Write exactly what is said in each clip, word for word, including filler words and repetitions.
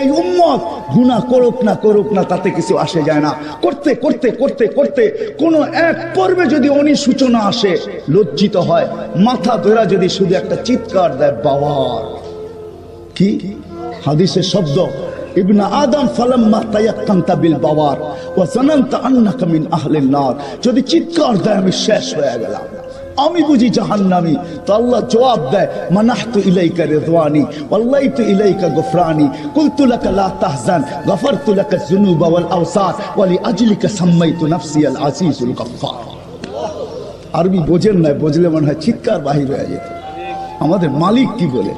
এই উম্মত গুনাহ করুক না করুক না তাতে কিছু আসে যায় না। করতে করতে করতে করতে কোনো এক পর্বে যদি অনি সূচনা আসে, লজ্জিত হয়, মাথা ধরা যদি শুধু একটা চিৎকার দেয় বাবার, কি হাদিসের শব্দ, ইবনা আদম ফালাম্মা তায়াক্কানতা বিল বাওয়ার ওয়া জানানতা আন্নাকা মিন আহলিন নার, যদি চিৎকার দেয় আমি শেষ হয়ে গেলাম, আমি বুঝি জাহান্নামী, তো আল্লাহ জবাব দেয় মানাহতু ইলাইকা রিদওয়ানি ওয়াল্লাইতু ইলাইকা গফরানি কুলতু লাকা লা তাহজান গফরতু লাকা যুনুবা ওয়াল আওসাত ওয়া লিআজলিকা সামাইতু নাফসিয়াল আজিজুল গফফার। আরবি বোঝেন না, বুঝলে মনে হয় চিৎকার বাহির হয়ে যেত। আমাদের মালিক কি বলে,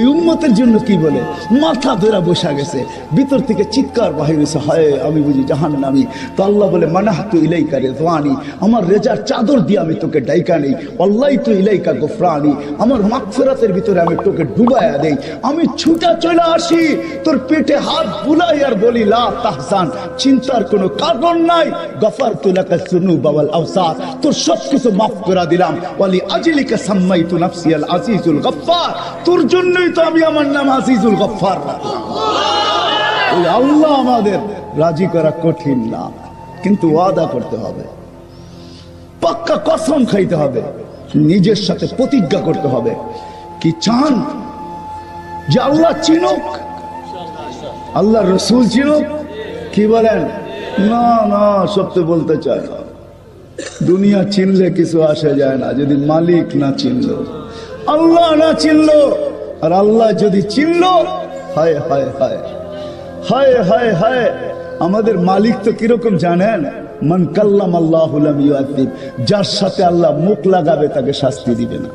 এই উম্মতের জন্য কি বলে, মাথা ধরা বসা গেছে, ভিতর থেকে চিৎকার বাহির হয়েছে, হায় আমি বুঝি জাহান্নামী। তো আল্লাহ বলে মানাহতু ইলাইকা রিদওয়ানি, আমার রেজার চাদর দিয়ে আমি তোকে ডাইকা নেই, ওয়াল্লাইতু ইলাইকা গফরানি, আমার মাগফিরাতের ভিতরে আমি তোকে ডুবাইয়া দেই, আমি ছুটা চলে আসি তোর পেটে হাত বুলাই আর বলি লা তাহজান, চিন্তার কোনো কারণ নাই, গফারতু লাকা যুনুবা ওয়াল আওসাত, তোর সব কিছু মাফ করে দিলাম, ওয়ালি আজলিকা সামাইতু নাফসিয়াল আজিজুল গফফার, তোর জন্য রাজি করা কঠিন না, কিন্তু ওয়াদা করতে হবে, পাক্কা কসম খাইতে হবে, নিজের সাথে প্রতিজ্ঞা করতে হবে। কি চান যে আল্লাহ চিনুক, আল্লাহ রসুল চিনুক, কি বলেন? না না, সত্য বলতে চায় না। দুনিয়া চিনলে কিছু আসে যায় না, যদি মালিক না চিনলো, আল্লাহ না চিনলো, আর আল্লাহ যদি চিনল, হায় হায় হায় হায় হায় হায়। আমাদের মালিক তো কিরকম জানেন, মান কাল্লাম আল্লাহু লাম ইউআযিব, যার সাথে আল্লাহ মুখ লাগাবে তাকে শাস্তি দিবে না।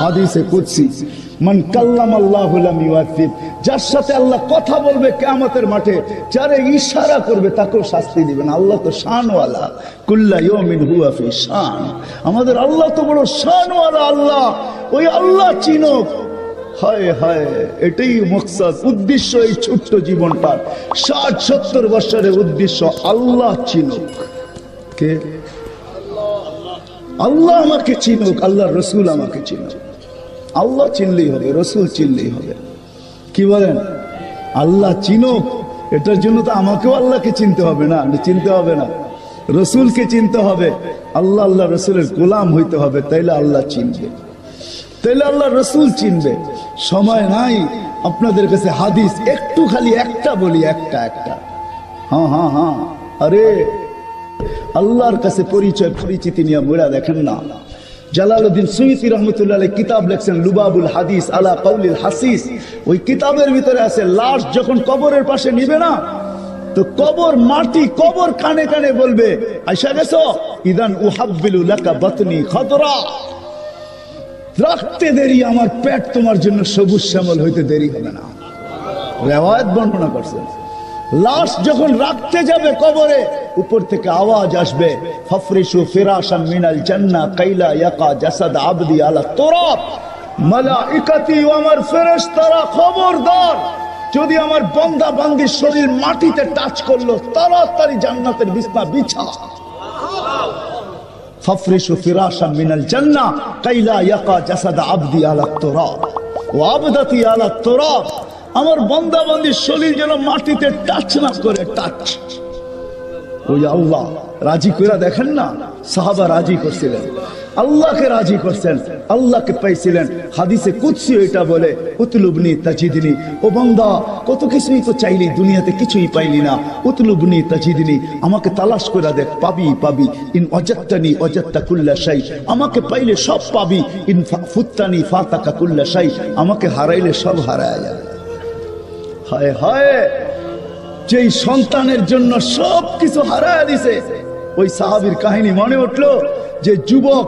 হাদিসে কুদসি, মান কাল্লাম আল্লাহু লাম ইউআযিব, যার সাথে আল্লাহ কথা বলবে কিয়ামতের মাঠে, যারে ইশারা করবে তাকেও শাস্তি দিবে না। আল্লাহ তো শানওয়ালা, কুল্লা ইয়াউমিন হুয়া ফি শান, আমাদের আল্লাহ তো বড় শানওয়ালা আল্লাহ। ওই আল্লাহ চিনো, হায় হায়, এটাই মকসদ, উদ্দেশ্য এই ছোট্ট জীবনটার, ষাট সত্তর বছরের উদ্দেশ্য আল্লাহ চিনুক, কে আল্লাহ আমাকে চিনুক, আল্লাহ রসুল আমাকে চিনুক। আল্লাহ চিনলেই হবে, রসুল চিনলেই হবে, কি বলেন? আল্লাহ চিনুক, এটার জন্য তো আমাকেও আল্লাহকে চিনতে হবে না, চিনতে হবে না, রসুলকে চিনতে হবে, আল্লাহ আল্লাহ রসুলের গোলাম হইতে হবে, তাইলে আল্লাহ চিনবে, তাহলে আল্লাহ রসুল চিনবে। সময় নাই আপনাদের কাছে, হাদিস একটু খালি একটা বলি, একটা একটা হ্যাঁ হ্যাঁ হ্যাঁ আরে আল্লাহর কাছে পরিচয় পরিচিতি নিয়ে মোড়া দেখেন না। জালালউদ্দিন সুয়ুতি রহমতুল্লাহ আলাইহি কিতাব লিখছেন লুবাবুল হাদিস আলা কাউলিল হাসিস, ওই কিতাবের ভিতরে আছে লাশ যখন কবরের পাশে নিবে না, তো কবর মাটি কবর কানে কানে বলবে আয়শা গেছো, ইদান উহাব্বিলু লাকা বাতনি খাদরা, রাখতে দেরি আমার পেট তোমার জন্য সবুজ শ্যামল হইতে দেরি হবে না। রেওয়ায়াত বর্ণনা করছেন, লাশ যখন রাখতে যাবে কবরে, উপর থেকে আওয়াজ আসবে ফাফরিশু ফিরাশাম মিনাল জান্নাহ কাইলা ইয়াকা জাসাদ আবদি আলা তুরাব, মালাইকাতি ও আমার ফেরেশতারা খবরদার যদি আমার বান্দা বান্দির শরীর মাটিতে টাচ করলো, তাড়াতাড়ি জান্নাতের বিছনা বিছা, ফাফরিশু ফিরাশাম মিনাল জান্নাহ কাইলা ইয়াকা জাসাদ আবদি আলা তুরাব ওয়া আবদাতি আলা তুরাব, আমার বান্দা বান্দির শরীর যেন মাটিতে টাচ না করে, টাচ। ওই আল্লাহ রাজি করে দেখেন না, সাহাবা রাজি করছিলেন, আল্লাহকে রাজি করছেন, আল্লাহকে পাইছিলেন। হাদিসে কুদসি এটা বলে উতলুবনি তাজিদনি, ও বান্দা কত কিছুই তো চাইলি দুনিয়াতে কিছুই পাইলি না, উতলুবনি তাজিদনি, আমাকে তালাশ করে দেখ পাবি পাবি, ইন ওয়াজাদতানি ওয়াজাদতা কুল্লা শাই, আমাকে পাইলে সব পাবি, ইন ফুত্তানি ফাতাকা কুল্লা শাই, আমাকে হারাইলে সব হারায়া যাবে। হায় হায়, যেই সন্তানের জন্য সব কিছু হারায়া দিছে, ওই সাহাবীর কাহিনী মনে উঠলো, যে যুবক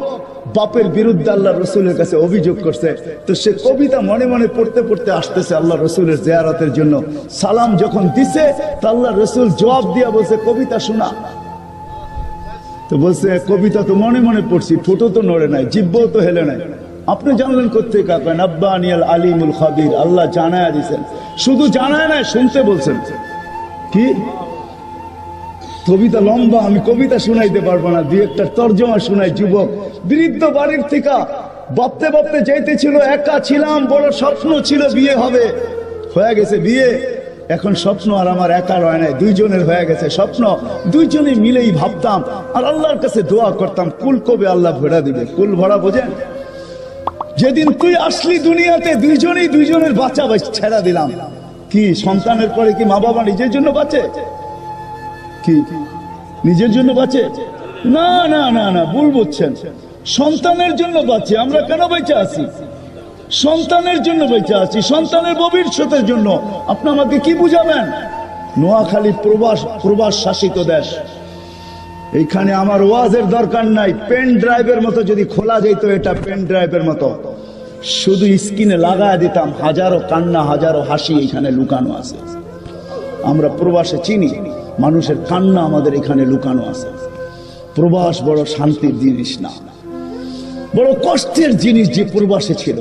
বাপের বিরুদ্ধে আল্লাহর রাসূলের কাছে অভিযোগ করছে, তো সে কবিতা মনে মনে পড়তে পড়তে আসতেছে আল্লাহর রাসূলের জিয়ারতের জন্য, সালাম যখন দিছে তা আল্লাহর রাসূল জবাব দিয়া বলছে কবিতা শোনা, তো বলছে কবিতা তো মনে মনে পড়ছি, ঠোঁটও তো নড়ে নাই, জিহ্বাও তো হেলে নাই, আপনি জানলেন কোত্থেকে? কাকা নাব্বানিয়াল আলিমুল খাবির, আল্লাহ জানায়া দিয়েছেন, শুধু জানায় না শুনতে বলছেন। কি কবিতা লম্বা, আমি কবিতা শুনাইতে পারবো না, দুই একটা তর্জমা শুনাই। যুবক বৃদ্ধ বাড়ির থেকে ভাবতে ভাবতে যাইতেছিল, একা ছিলাম, বড় স্বপ্ন ছিল বিয়ে হবে, হয়ে গেছে বিয়ে, এখন স্বপ্ন আর আমার একা রয় নাই, দুইজনের হয়ে গেছে স্বপ্ন। দুইজনে মিলেই ভাবতাম আর আল্লাহর কাছে দোয়া করতাম, কুল কবে আল্লাহ ভরা দিবে। কুল ভরা বোঝেন? যেদিন তুই আসলি দুনিয়াতে দুইজনেই দুইজনের বাঁচা ছেড়া দিলাম। কি সন্তানের পরে কি মা বাবা নিজের জন্য বাঁচে? কি নিজের জন্য বাঁচে? না না না না, ভুল বুঝছেন। সন্তানের জন্য বাঁচে। আমরা কেন বেঁচে আছি? সন্তানের জন্য বেঁচে আছি, সন্তানের ভবিষ্যতের জন্য। আপনি আমাকে কি বুঝাবেন? নোয়াখালী প্রবাস, প্রবাস শাসিত দেশ, এইখানে আমার ওয়াজের দরকার নাই। পেন ড্রাইভের মতো যদি খোলা যেত, এটা পেন ড্রাইভের মতো, শুধু স্ক্রিনে লাগায় দিতাম। হাজারো কান্না, হাজারো হাসি এখানে লুকানো আছে। আমরা প্রবাসে চিনি, মানুষের কান্না আমাদের এখানে লুকানো আছে। প্রবাস বড় শান্তির জিনিস না, বড় কষ্টের জিনিস যে প্রবাসে ছিল।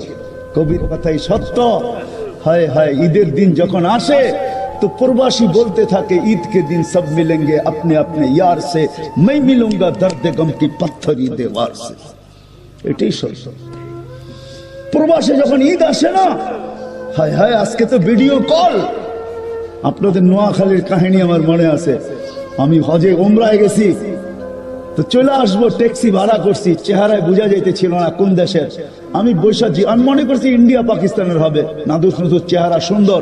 কবির কথাই সত্য, হয় হয় ঈদের দিন যখন আসে তো প্রবাসী বলতে থাকে, ঈদ কে দিন সব মিলেঙ্গে আপনি আপনি ইয়ার সে, মাই মিলুঙ্গা দর্দে গম কি পাথরি দেওয়ার সে। এটাই সত্য। প্রবাসে যখন ঈদ আসে না, হায় হায় আজকে তো ভিডিও কল। আপনাদের নোয়াখালীর কাহিনী আমার মনে আছে। আমি হজে ওমরায় গেছি, তো চলে আসবো, ট্যাক্সি ভাড়া করছি। চেহারায় বোঝা যাইতেছিল না কোন দেশের। আমি বৈশাখী, আমি মনে করছি ইন্ডিয়া পাকিস্তানের হবে, নাদুস নাদুস চেহারা, সুন্দর।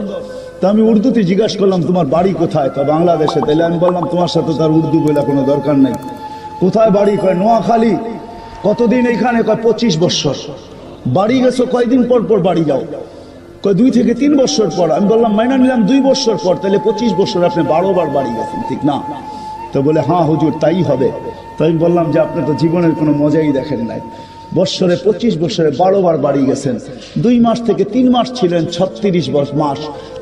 তা আমি উর্দুতে জিজ্ঞাসা করলাম, তোমার বাড়ি কোথায়? তা বাংলাদেশে। তাহলে আমি বললাম, তোমার সাথে তার উর্দু বলে কোনো দরকার নাই। কোথায় বাড়ি? কয় নোয়াখালী। কতদিন এইখানে? কয় পঁচিশ বৎসর। বাড়ি গেছো কয়দিন পর পর বাড়ি যাও? কয় দুই থেকে তিন বছর পর। আমি বললাম, মাইনা নিলাম দুই বছর পর, তাহলে পঁচিশ বছর আপনি বারো বার বাড়ি গেছেন, ঠিক না? তো বলে, হ্যাঁ হুজুর তাই হবে। তো আমি বললাম যে আপনি তো জীবনের কোনো মজাই দেখেন নাই, বৎসরে পঁচিশ বছরে বারো বার বাড়ি গেছেন, দুই মাস থেকে তিন মাস ছিলেন, ছত্রিশ মাস,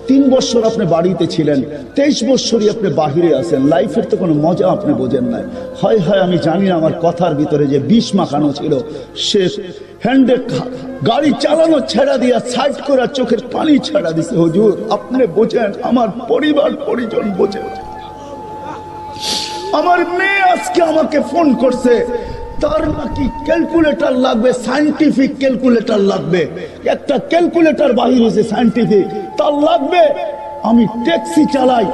তিন বছর আপনি বাড়িতে ছিলেন, তেইশ বছরই আপনি বাহিরে আছেন, লাইফের তো কোনো মজা আপনি বোঝেন নাই। হয় হয় আমি জানি না আমার কথার ভিতরে যে বিষ মাখানো ছিল, সে হ্যান্ডে গাড়ি চালানো ছেড়া দিয়া সাইড করে চোখের পানি ছেড়া দিছে। হুজুর আপনি বোঝেন, আমার পরিবার পরিজন বোঝে। আমার মেয়ে আজকে আমাকে ফোন করছে, তার নাকি ক্যালকুলেটর লাগবে, সায়েন্টিফিক ক্যালকুলেটর লাগবে। একটা ক্যালকুলেটর বাহির হয়েছে সায়েন্টিফিক, তার লাগবে। আমি ট্যাক্সি চালাই,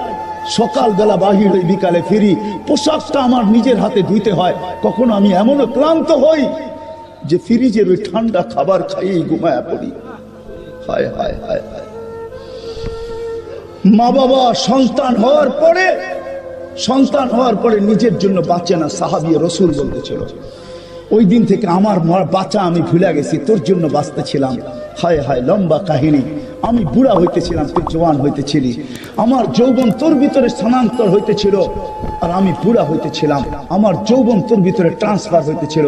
সকালবেলা বাহির হই, বিকালে ফিরি, পোশাকটা আমার নিজের হাতে ধুইতে হয়। কখনো আমি এমনও ক্লান্ত হই যে ফ্রিজের ওই ঠান্ডা খাবার খাইয়ে ঘুমায়া পড়ি। হায় হায় হায় হায়। মা বাবা সন্তান হওয়ার পরে, সন্তান হওয়ার পরে নিজের জন্য বাঁচে না। সাহাবী রাসূল বলতেছিল, ওই দিন থেকে আমার বাঁচা আমি ভুলে গেছি, তোর জন্য বাঁচতেছিলাম। হায় হায় লম্বা কাহিনী। আমি বুড়া হইতেছিলাম, তুই জওয়ান হইতেছিলি। আমার যৌবন তোর ভিতরে স্থানান্তর হইতেছিল, আর আমি বুড়া হইতেছিলাম, আমার যৌবন তোর ভিতরে ট্রান্সফার হইতেছিল।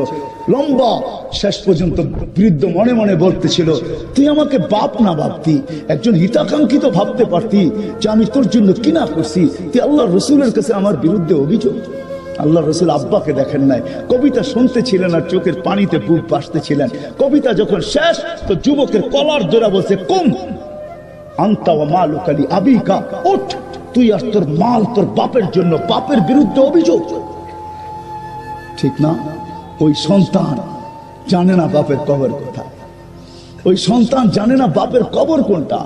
লম্বা, শেষ পর্যন্ত বৃদ্ধ মনে মনে বলতেছিল, তুই আমাকে বাপ না ভাবতি, একজন হিতাকাঙ্ক্ষিত ভাবতে পারতি, যে আমি তোর জন্য কি না করছি। তুই আল্লাহর রাসূলের কাছে আমার বিরুদ্ধে অভিযোগ। আল্লাহ রাসূল আব্বাকে দেখেন নাই, কবিতা শুনতেছিলেন আর চোখের পানিতে বুক ভাসতেছিলেন। কবিতা যখন শেষ, তো যুবকের কলার ধরে বলছে, কুম আনতা ওয়া মালুকা লি আবিকা, উঠ তুই আর তোর মাল তোর বাপের জন্য, বাপের বিরুদ্ধে অভিযোগ, ঠিক না? ওই সন্তান জানে না বাপের কবর কোথায়, ওই সন্তান জানে না বাপের কবর কোনটা।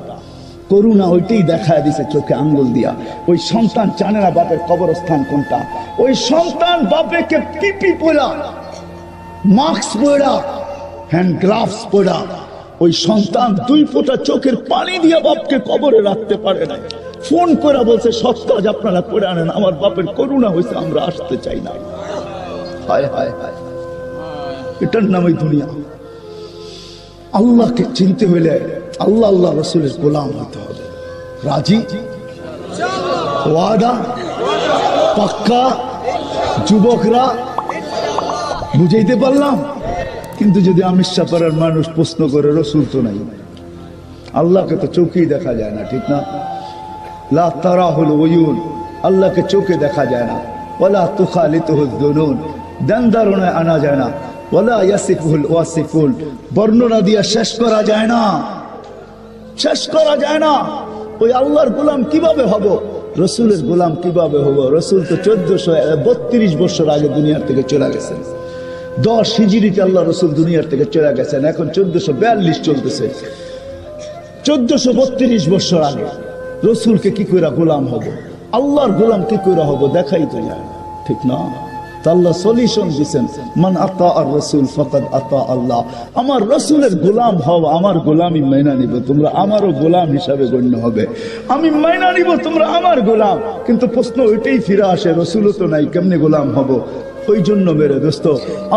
করুণা ওইটাই দেখায় দিছে চোখে আঙ্গুল দিয়া। ওই সন্তান জানে না বাপের কবরস্থান কোনটা। ওই সন্তান বাপেকে পিপি পড়া, মাস্ক পড়া, হ্যান্ড গ্লাভস পড়া, ওই সন্তান দুই ফোঁটা চোখের পানি দিয়া বাপকে কবরে রাখতে পারে না। ফোন করে বলছে, সৎ কাজ আপনারা করে আনেন, আমার বাপের করুণা হয়েছে, আমরা আসতে চাই না। হায় হায় হায়, এটার নামই দুনিয়া। আল্লাহকে চিনতে হইলে আল্লাহ আল্লাহ রাসূলের গোলাম হতে হবে। রাজি? ওয়াদা পাক্কা? যুবকরা বুঝাইতে পারলাম? কিন্তু যদি আমিষাপাড়ার মানুষ প্রশ্ন করে, রাসূল তো নাই, আল্লাহকে তো চোখেই দেখা যায় না, ঠিক না? লা তারাহুল উয়ুন, আল্লাহকে চোখে দেখা যায় না। ওয়ালা তুখালিতুহুদ দুনুন, দন্দারুনা আনা যায় না। ওয়ালা ইয়াসিফুল ওয়াসিফুন, বর্ণনা দিয়া শেষ করা যায় না, শেষ করা যায় না। ওই আল্লাহর গোলাম কিভাবে হব? রাসূলের গোলাম কিভাবে হব? রাসূল তো চোদ্দশো বত্রিশ বছর আগে দুনিয়ার থেকে চলে গেছেন। দশ হিজরিতে আল্লাহ রাসূল দুনিয়ার থেকে চলে গেছেন। এখন চোদ্দশো বিয়াল্লিশ চলতেছে, চোদ্দশো বত্রিশ বছর আগে। রসুলকে কি কইরা গোলাম হব, আল্লাহর গোলাম কি কইরা হব দেখাই তো যায় না, ঠিক না? আল্লাহ সলিউশন দিবেন, মান আতা আর রাসূল ফাকাদ আতা আল্লাহ। আমার রাসূলের গোলাম হও, আমার গোলামি মাইনা নিব, তোমরা আমারও গোলাম হিসাবে গণ্য হবে। আমি মাইনা নিব, তোমরা আমার গোলাম। কিন্তু প্রশ্ন ওইটাই ফিরে আসে, রাসূলও তো নাই, কেমনে গোলাম হব? ওই জন্য মেরে দোস্ত,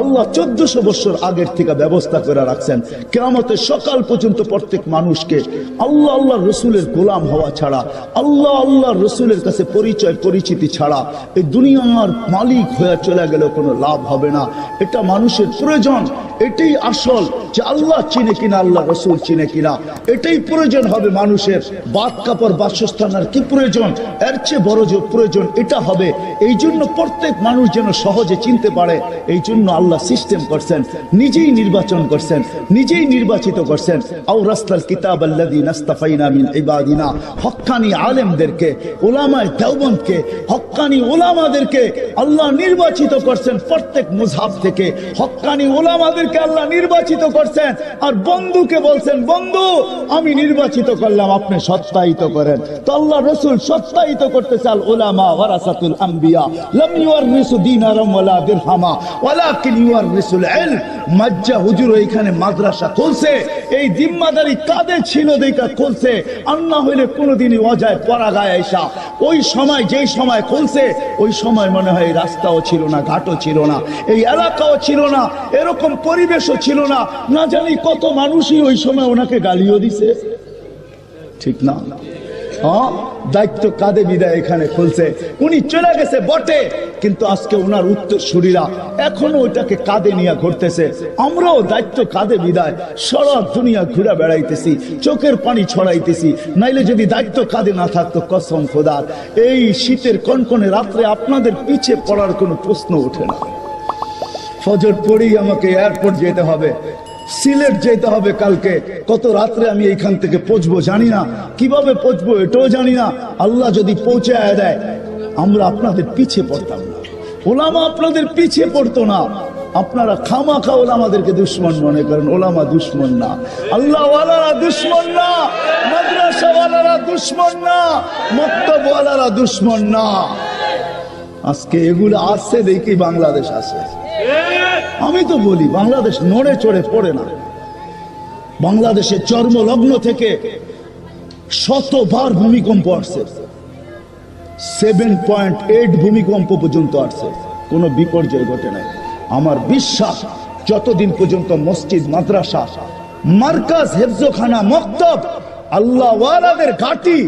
আল্লাহ চোদ্দশো বছর আগের থেকে ব্যবস্থা করে রাখছেন, কিয়ামতের সকাল পর্যন্ত প্রত্যেক মানুষকে আল্লাহ আল্লাহর রাসূলের গোলাম হওয়া ছাড়া, আল্লাহ আল্লাহর রাসূলের কাছে পরিচয় পরিচিতি ছাড়া এই দুনিয়ার মালিক হয়ে চলে গেলেও কোনো লাভ হবে না। এটা মানুষের প্রয়োজন, এটাই আসল যে আল্লাহ চিনে কিনা, আল্লাহ রাসূল চিনে কিনা, এটাই প্রয়োজন হবে মানুষের। বাত কাপড় বাসস্থানের কি প্রয়োজন, এর চেয়ে বড় যে প্রয়োজন এটা হবে। এই জন্য প্রত্যেক মানুষ যেন সহজে চিনতে পারে, এই জন্য আল্লাহ সিস্টেম করছেন, নিজেই নির্বাচন করছেন, নিজেই নির্বাচিত করছেন। আওরাসনাল কিতাবাল্লাযী নাস্তাফাইনা মিন ইবাদিনা, হক্কানি আলেমদেরকে, উলামায়ে দেওবন্দকে, হক্কানি উলামাদেরকে আল্লাহ নির্বাচিত করছেন প্রত্যেক মুজহাব থেকে। হক্কানি উলামাদেরকে আল্লাহ নির্বাচিত করছেন, আর বন্ধুকে বলছেন, বন্ধু আমি নির্বাচিত করলাম, আপনি সত্যায়িত করেন। তো আল্লাহ রাসূল সত্যায়িত করতে চাল, উলামা ওয়ারাসাতুল আমবিয়া লাম ইউরিসু দীনারাম ওয়ালা দিরহামা ওয়ালাকিন ইউরিসুল ইলম। মজ্জা হুজুর এখানে মাদ্রাসা খুলছে, এই জিম্মাদারি কাদের ছিল দেখা খুলছে, আর না হইলে কোনোদিনই অজায় পড়া গায় আইসা। ওই সময় যেই সময় খুলছে ওই সময় মনে হয় রাস্তাও ছিল না, ঘাটও ছিল না, এই এলাকাও ছিল না, এরকম পরিবেশও ছিল না। না জানি কত মানুষই ওই সময় ওনাকে গালিও দিছে, ঠিক না? হ্যাঁ, দায়িত্ব কাঁধে বিদায় এখানে খুলছে, উনি চলে গেছে বটে, কিন্তু আজকে ওনার উত্তরসূরিরা এখনো ওইটাকে কাঁধে নিয়ে ঘুরতেছে। আমরাও দায়িত্ব কাঁধে বিদায় সারা দুনিয়া ঘুরে বেড়াইতেছি, চোখের পানি ছড়াইতেছি, নাইলে যদি দায়িত্ব কাঁধে না থাকতো কসম খোদার এই শীতের কনকনে রাত্রে আপনাদের পিছে পড়ার কোনো প্রশ্ন ওঠে না। ফজর পড়েই আমাকে এয়ারপোর্ট যেতে হবে, সিলেট যেতে হবে কালকে। কত রাত্রে আমি এইখান থেকে পৌঁছবো জানি না, কিভাবে পৌঁছবো এটাও জানি না। আল্লাহ যদি পৌঁছায় দেয় আমরা আপনাদের পিছিয়ে পড়তাম না, ওলামা আপনাদের পিছিয়ে পড়তো না। আপনারা খামাখা ওলামাদেরকে দুশ্মন মনে করেন, ওলামা দুশ্মন না, আল্লাহওয়ালারা দুশ্মন না, মাদ্রাসাওয়ালারা দুশ্মন না, মক্তবওয়ালারা দুশ্মন না। আজকে এগুলো আসছে দেখি বাংলাদেশ আসে। আমি তো বলি বাংলাদেশ নড়ে চড়ে পড়ে না, বাংলাদেশের জন্মলগ্ন থেকে শতবার ভূমিকম্প আসছে, সেভেন পয়েন্ট এইট ভূমিকম্প পর্যন্ত আসছে, কোনো বিপর্যয় ঘটে নাই। আমার বিশ্বাস যতদিন পর্যন্ত মসজিদ মাদ্রাসা মার্কাজ হেফজোখানা মক্তব আল্লাহ ওয়ালাদের ঘাঁটি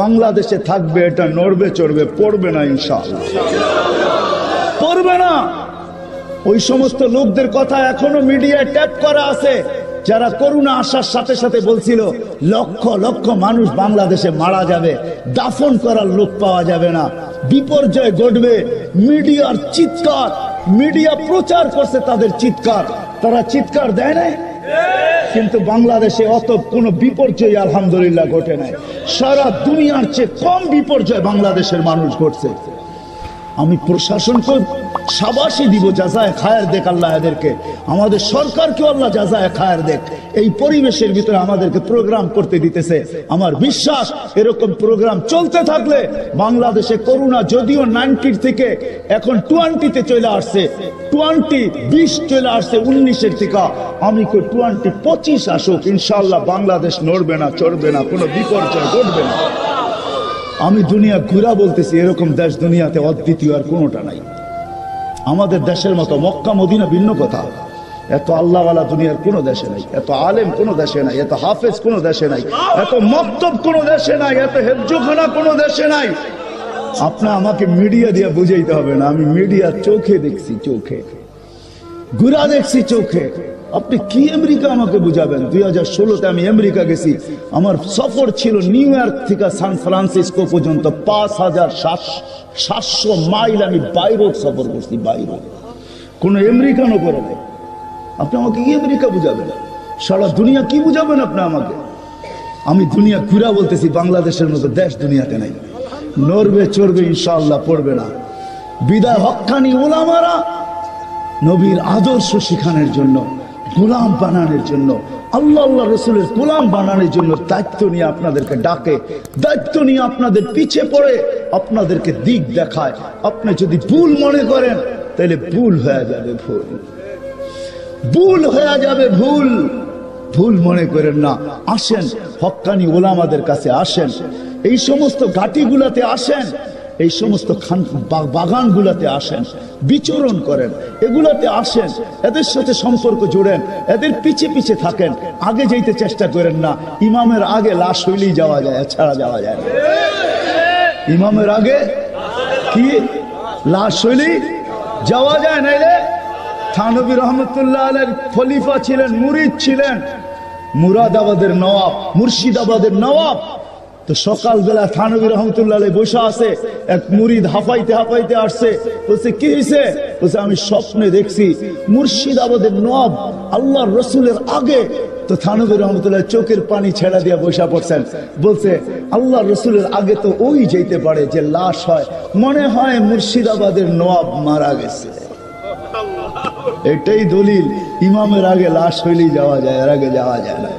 বাংলাদেশে থাকবে, এটা নড়বে চড়বে পড়বে না, ইনশাআল্লাহ পড়বে না। ওই সমস্ত লোকদের কথা এখনো মিডিয়ায় ট্যাপ করা আছে যারা করোনা আসার সাথে সাথে বলছিল লক্ষ লক্ষ মানুষ বাংলাদেশে মারা যাবে, দাফন করার লোক পাওয়া যাবে না, বিপর্যয় ঘটবে। মিডিয়ার চিৎকার, মিডিয়া প্রচার করছে তাদের চিৎকার, তারা চিৎকার দেয় না। কিন্তু বাংলাদেশে অত কোনো বিপর্যয় আলহামদুলিল্লাহ ঘটে নাই, সারা দুনিয়ার চেয়ে কম বিপর্যয় বাংলাদেশের মানুষ ঘটছে। আমি প্রশাসনকে সাবাসী দিব, জাজায় খায়ের দেখ আল্লাহ এদেরকে, আমাদের সরকারকেও আল্লাহ জাজায় খায়ের দেখ। এই পরিবেশের ভিতরে আমাদেরকে প্রোগ্রাম করতে দিতেছে, আমার বিশ্বাস এরকম প্রোগ্রাম চলতে থাকলে বাংলাদেশে করোনা যদিও নাইনটির থেকে এখন টোয়েন্টিতে চলে আসছে, টোয়েন্টি বিশ চলে আসছে উনিশের থেকে, আমি কই টোয়েন্টি পঁচিশ আসুক, ইনশাল্লাহ বাংলাদেশ নড়বে না চড়বে না, কোনো বিপর্যয় ঘটবে না। আমি দুনিয়া ঘুরা বলতেছি এরকম দেশ দুনিয়াতে অদ্বিতীয় আর কোনোটা নাই আমাদের দেশের মতো। মক্কা মদিনা ভিন্ন কথা, এত আল্লাহওয়ালা দুনিয়ার কোনো দেশে নাই, এত আলেম কোনো দেশে নাই, এত হাফেজ কোনো দেশে নাই, এত মক্তব কোনো দেশে নাই, এত হেফজোখানা কোনো দেশে নাই। আপনি আমাকে মিডিয়া দিয়ে বুঝাইতে হবে না, আমি মিডিয়া চোখে দেখছি, চোখে ঘুরা দেখছি চোখে। আপনি কি আমেরিকা আমাকে বুঝাবেন? দুই হাজার ষোলোতে আমি আমেরিকা গেছি, আমার সফর ছিল নিউ ইয়র্ক থেকে সান ফ্রান্সিসকো পর্যন্ত পাঁচ হাজার সাতশো মাইল আমি বাই রোড সফর করছি, বাই রোড, কোনো আমেরিকানও করে নাই। আপনি আমাকে কি আমেরিকা বুঝাবেন? সারা দুনিয়া কি বুঝাবেন আপনি আমাকে? আমি দুনিয়া ঘুরা বলতেছি বাংলাদেশের মতো দেশ দুনিয়াতে নাই, নড়বে চড়বে ইনশাআল্লাহ পড়বে না। বিদায় হক্কানি ওলামারা নবীর আদর্শ শিখানোর জন্য, গোলাম বানানোর জন্য, আল্লাহ আল্লাহ রসুলের গোলাম বানানোর জন্য দায়িত্ব নিয়ে আপনাদেরকে ডাকে, দায়িত্ব নিয়ে আপনাদের পিছে পড়ে আপনাদেরকে দিক দেখায়। আপনি যদি ভুল মনে করেন তাহলে ভুল হয়ে যাবে, ভুল ভুল হয়ে যাবে ভুল ভুল মনে করেন না। আসেন হক্কানি ওলামাদের কাছে, আসেন এই সমস্ত ঘাটিগুলাতে, আসেন এই সমস্ত খান বাগানগুলাতে, আসেন বিচরণ করেন, এগুলাতে আসেন, এদের সাথে সম্পর্ক জোড়েন, এদের পিছে পিছে থাকেন, আগে যেতে চেষ্টা করেন না। ইমামের আগে লাশ হইলেই যাওয়া যায়, ছাড়া যাওয়া যায় না। ইমামের আগে কি লাশ হইলেই যাওয়া যায় না। থানবী রহমতুল্লাহ আলাইহির খলিফা ছিলেন, মুরিদ ছিলেন, মুরাদাবাদের নবাব, মুর্শিদাবাদের নবাব। তো সকালবেলা থানবী রহমতুল্লাহ আলাইহি বসে আছে, এক মুরিদ হাঁপাইতে হাঁপাইতে আসছে, বলছে কি হয়েছে? বলছে আমি স্বপ্নে দেখছি মুর্শিদাবাদের নবাব আল্লাহর রাসূলের আগে। তো থানবী রহমতুল্লাহ চোখের পানি ছেড়া দিয়ে বসা পড়ছেন, বলছে আল্লাহর রাসূলের আগে তো ওই যেতে পারে যে লাশ হয়, মনে হয় মুর্শিদাবাদের নবাব মারা গেছে। এটাই দলিল, ইমামের আগে লাশ হইলেই যাওয়া যায়, এর আগে যাওয়া যায় না।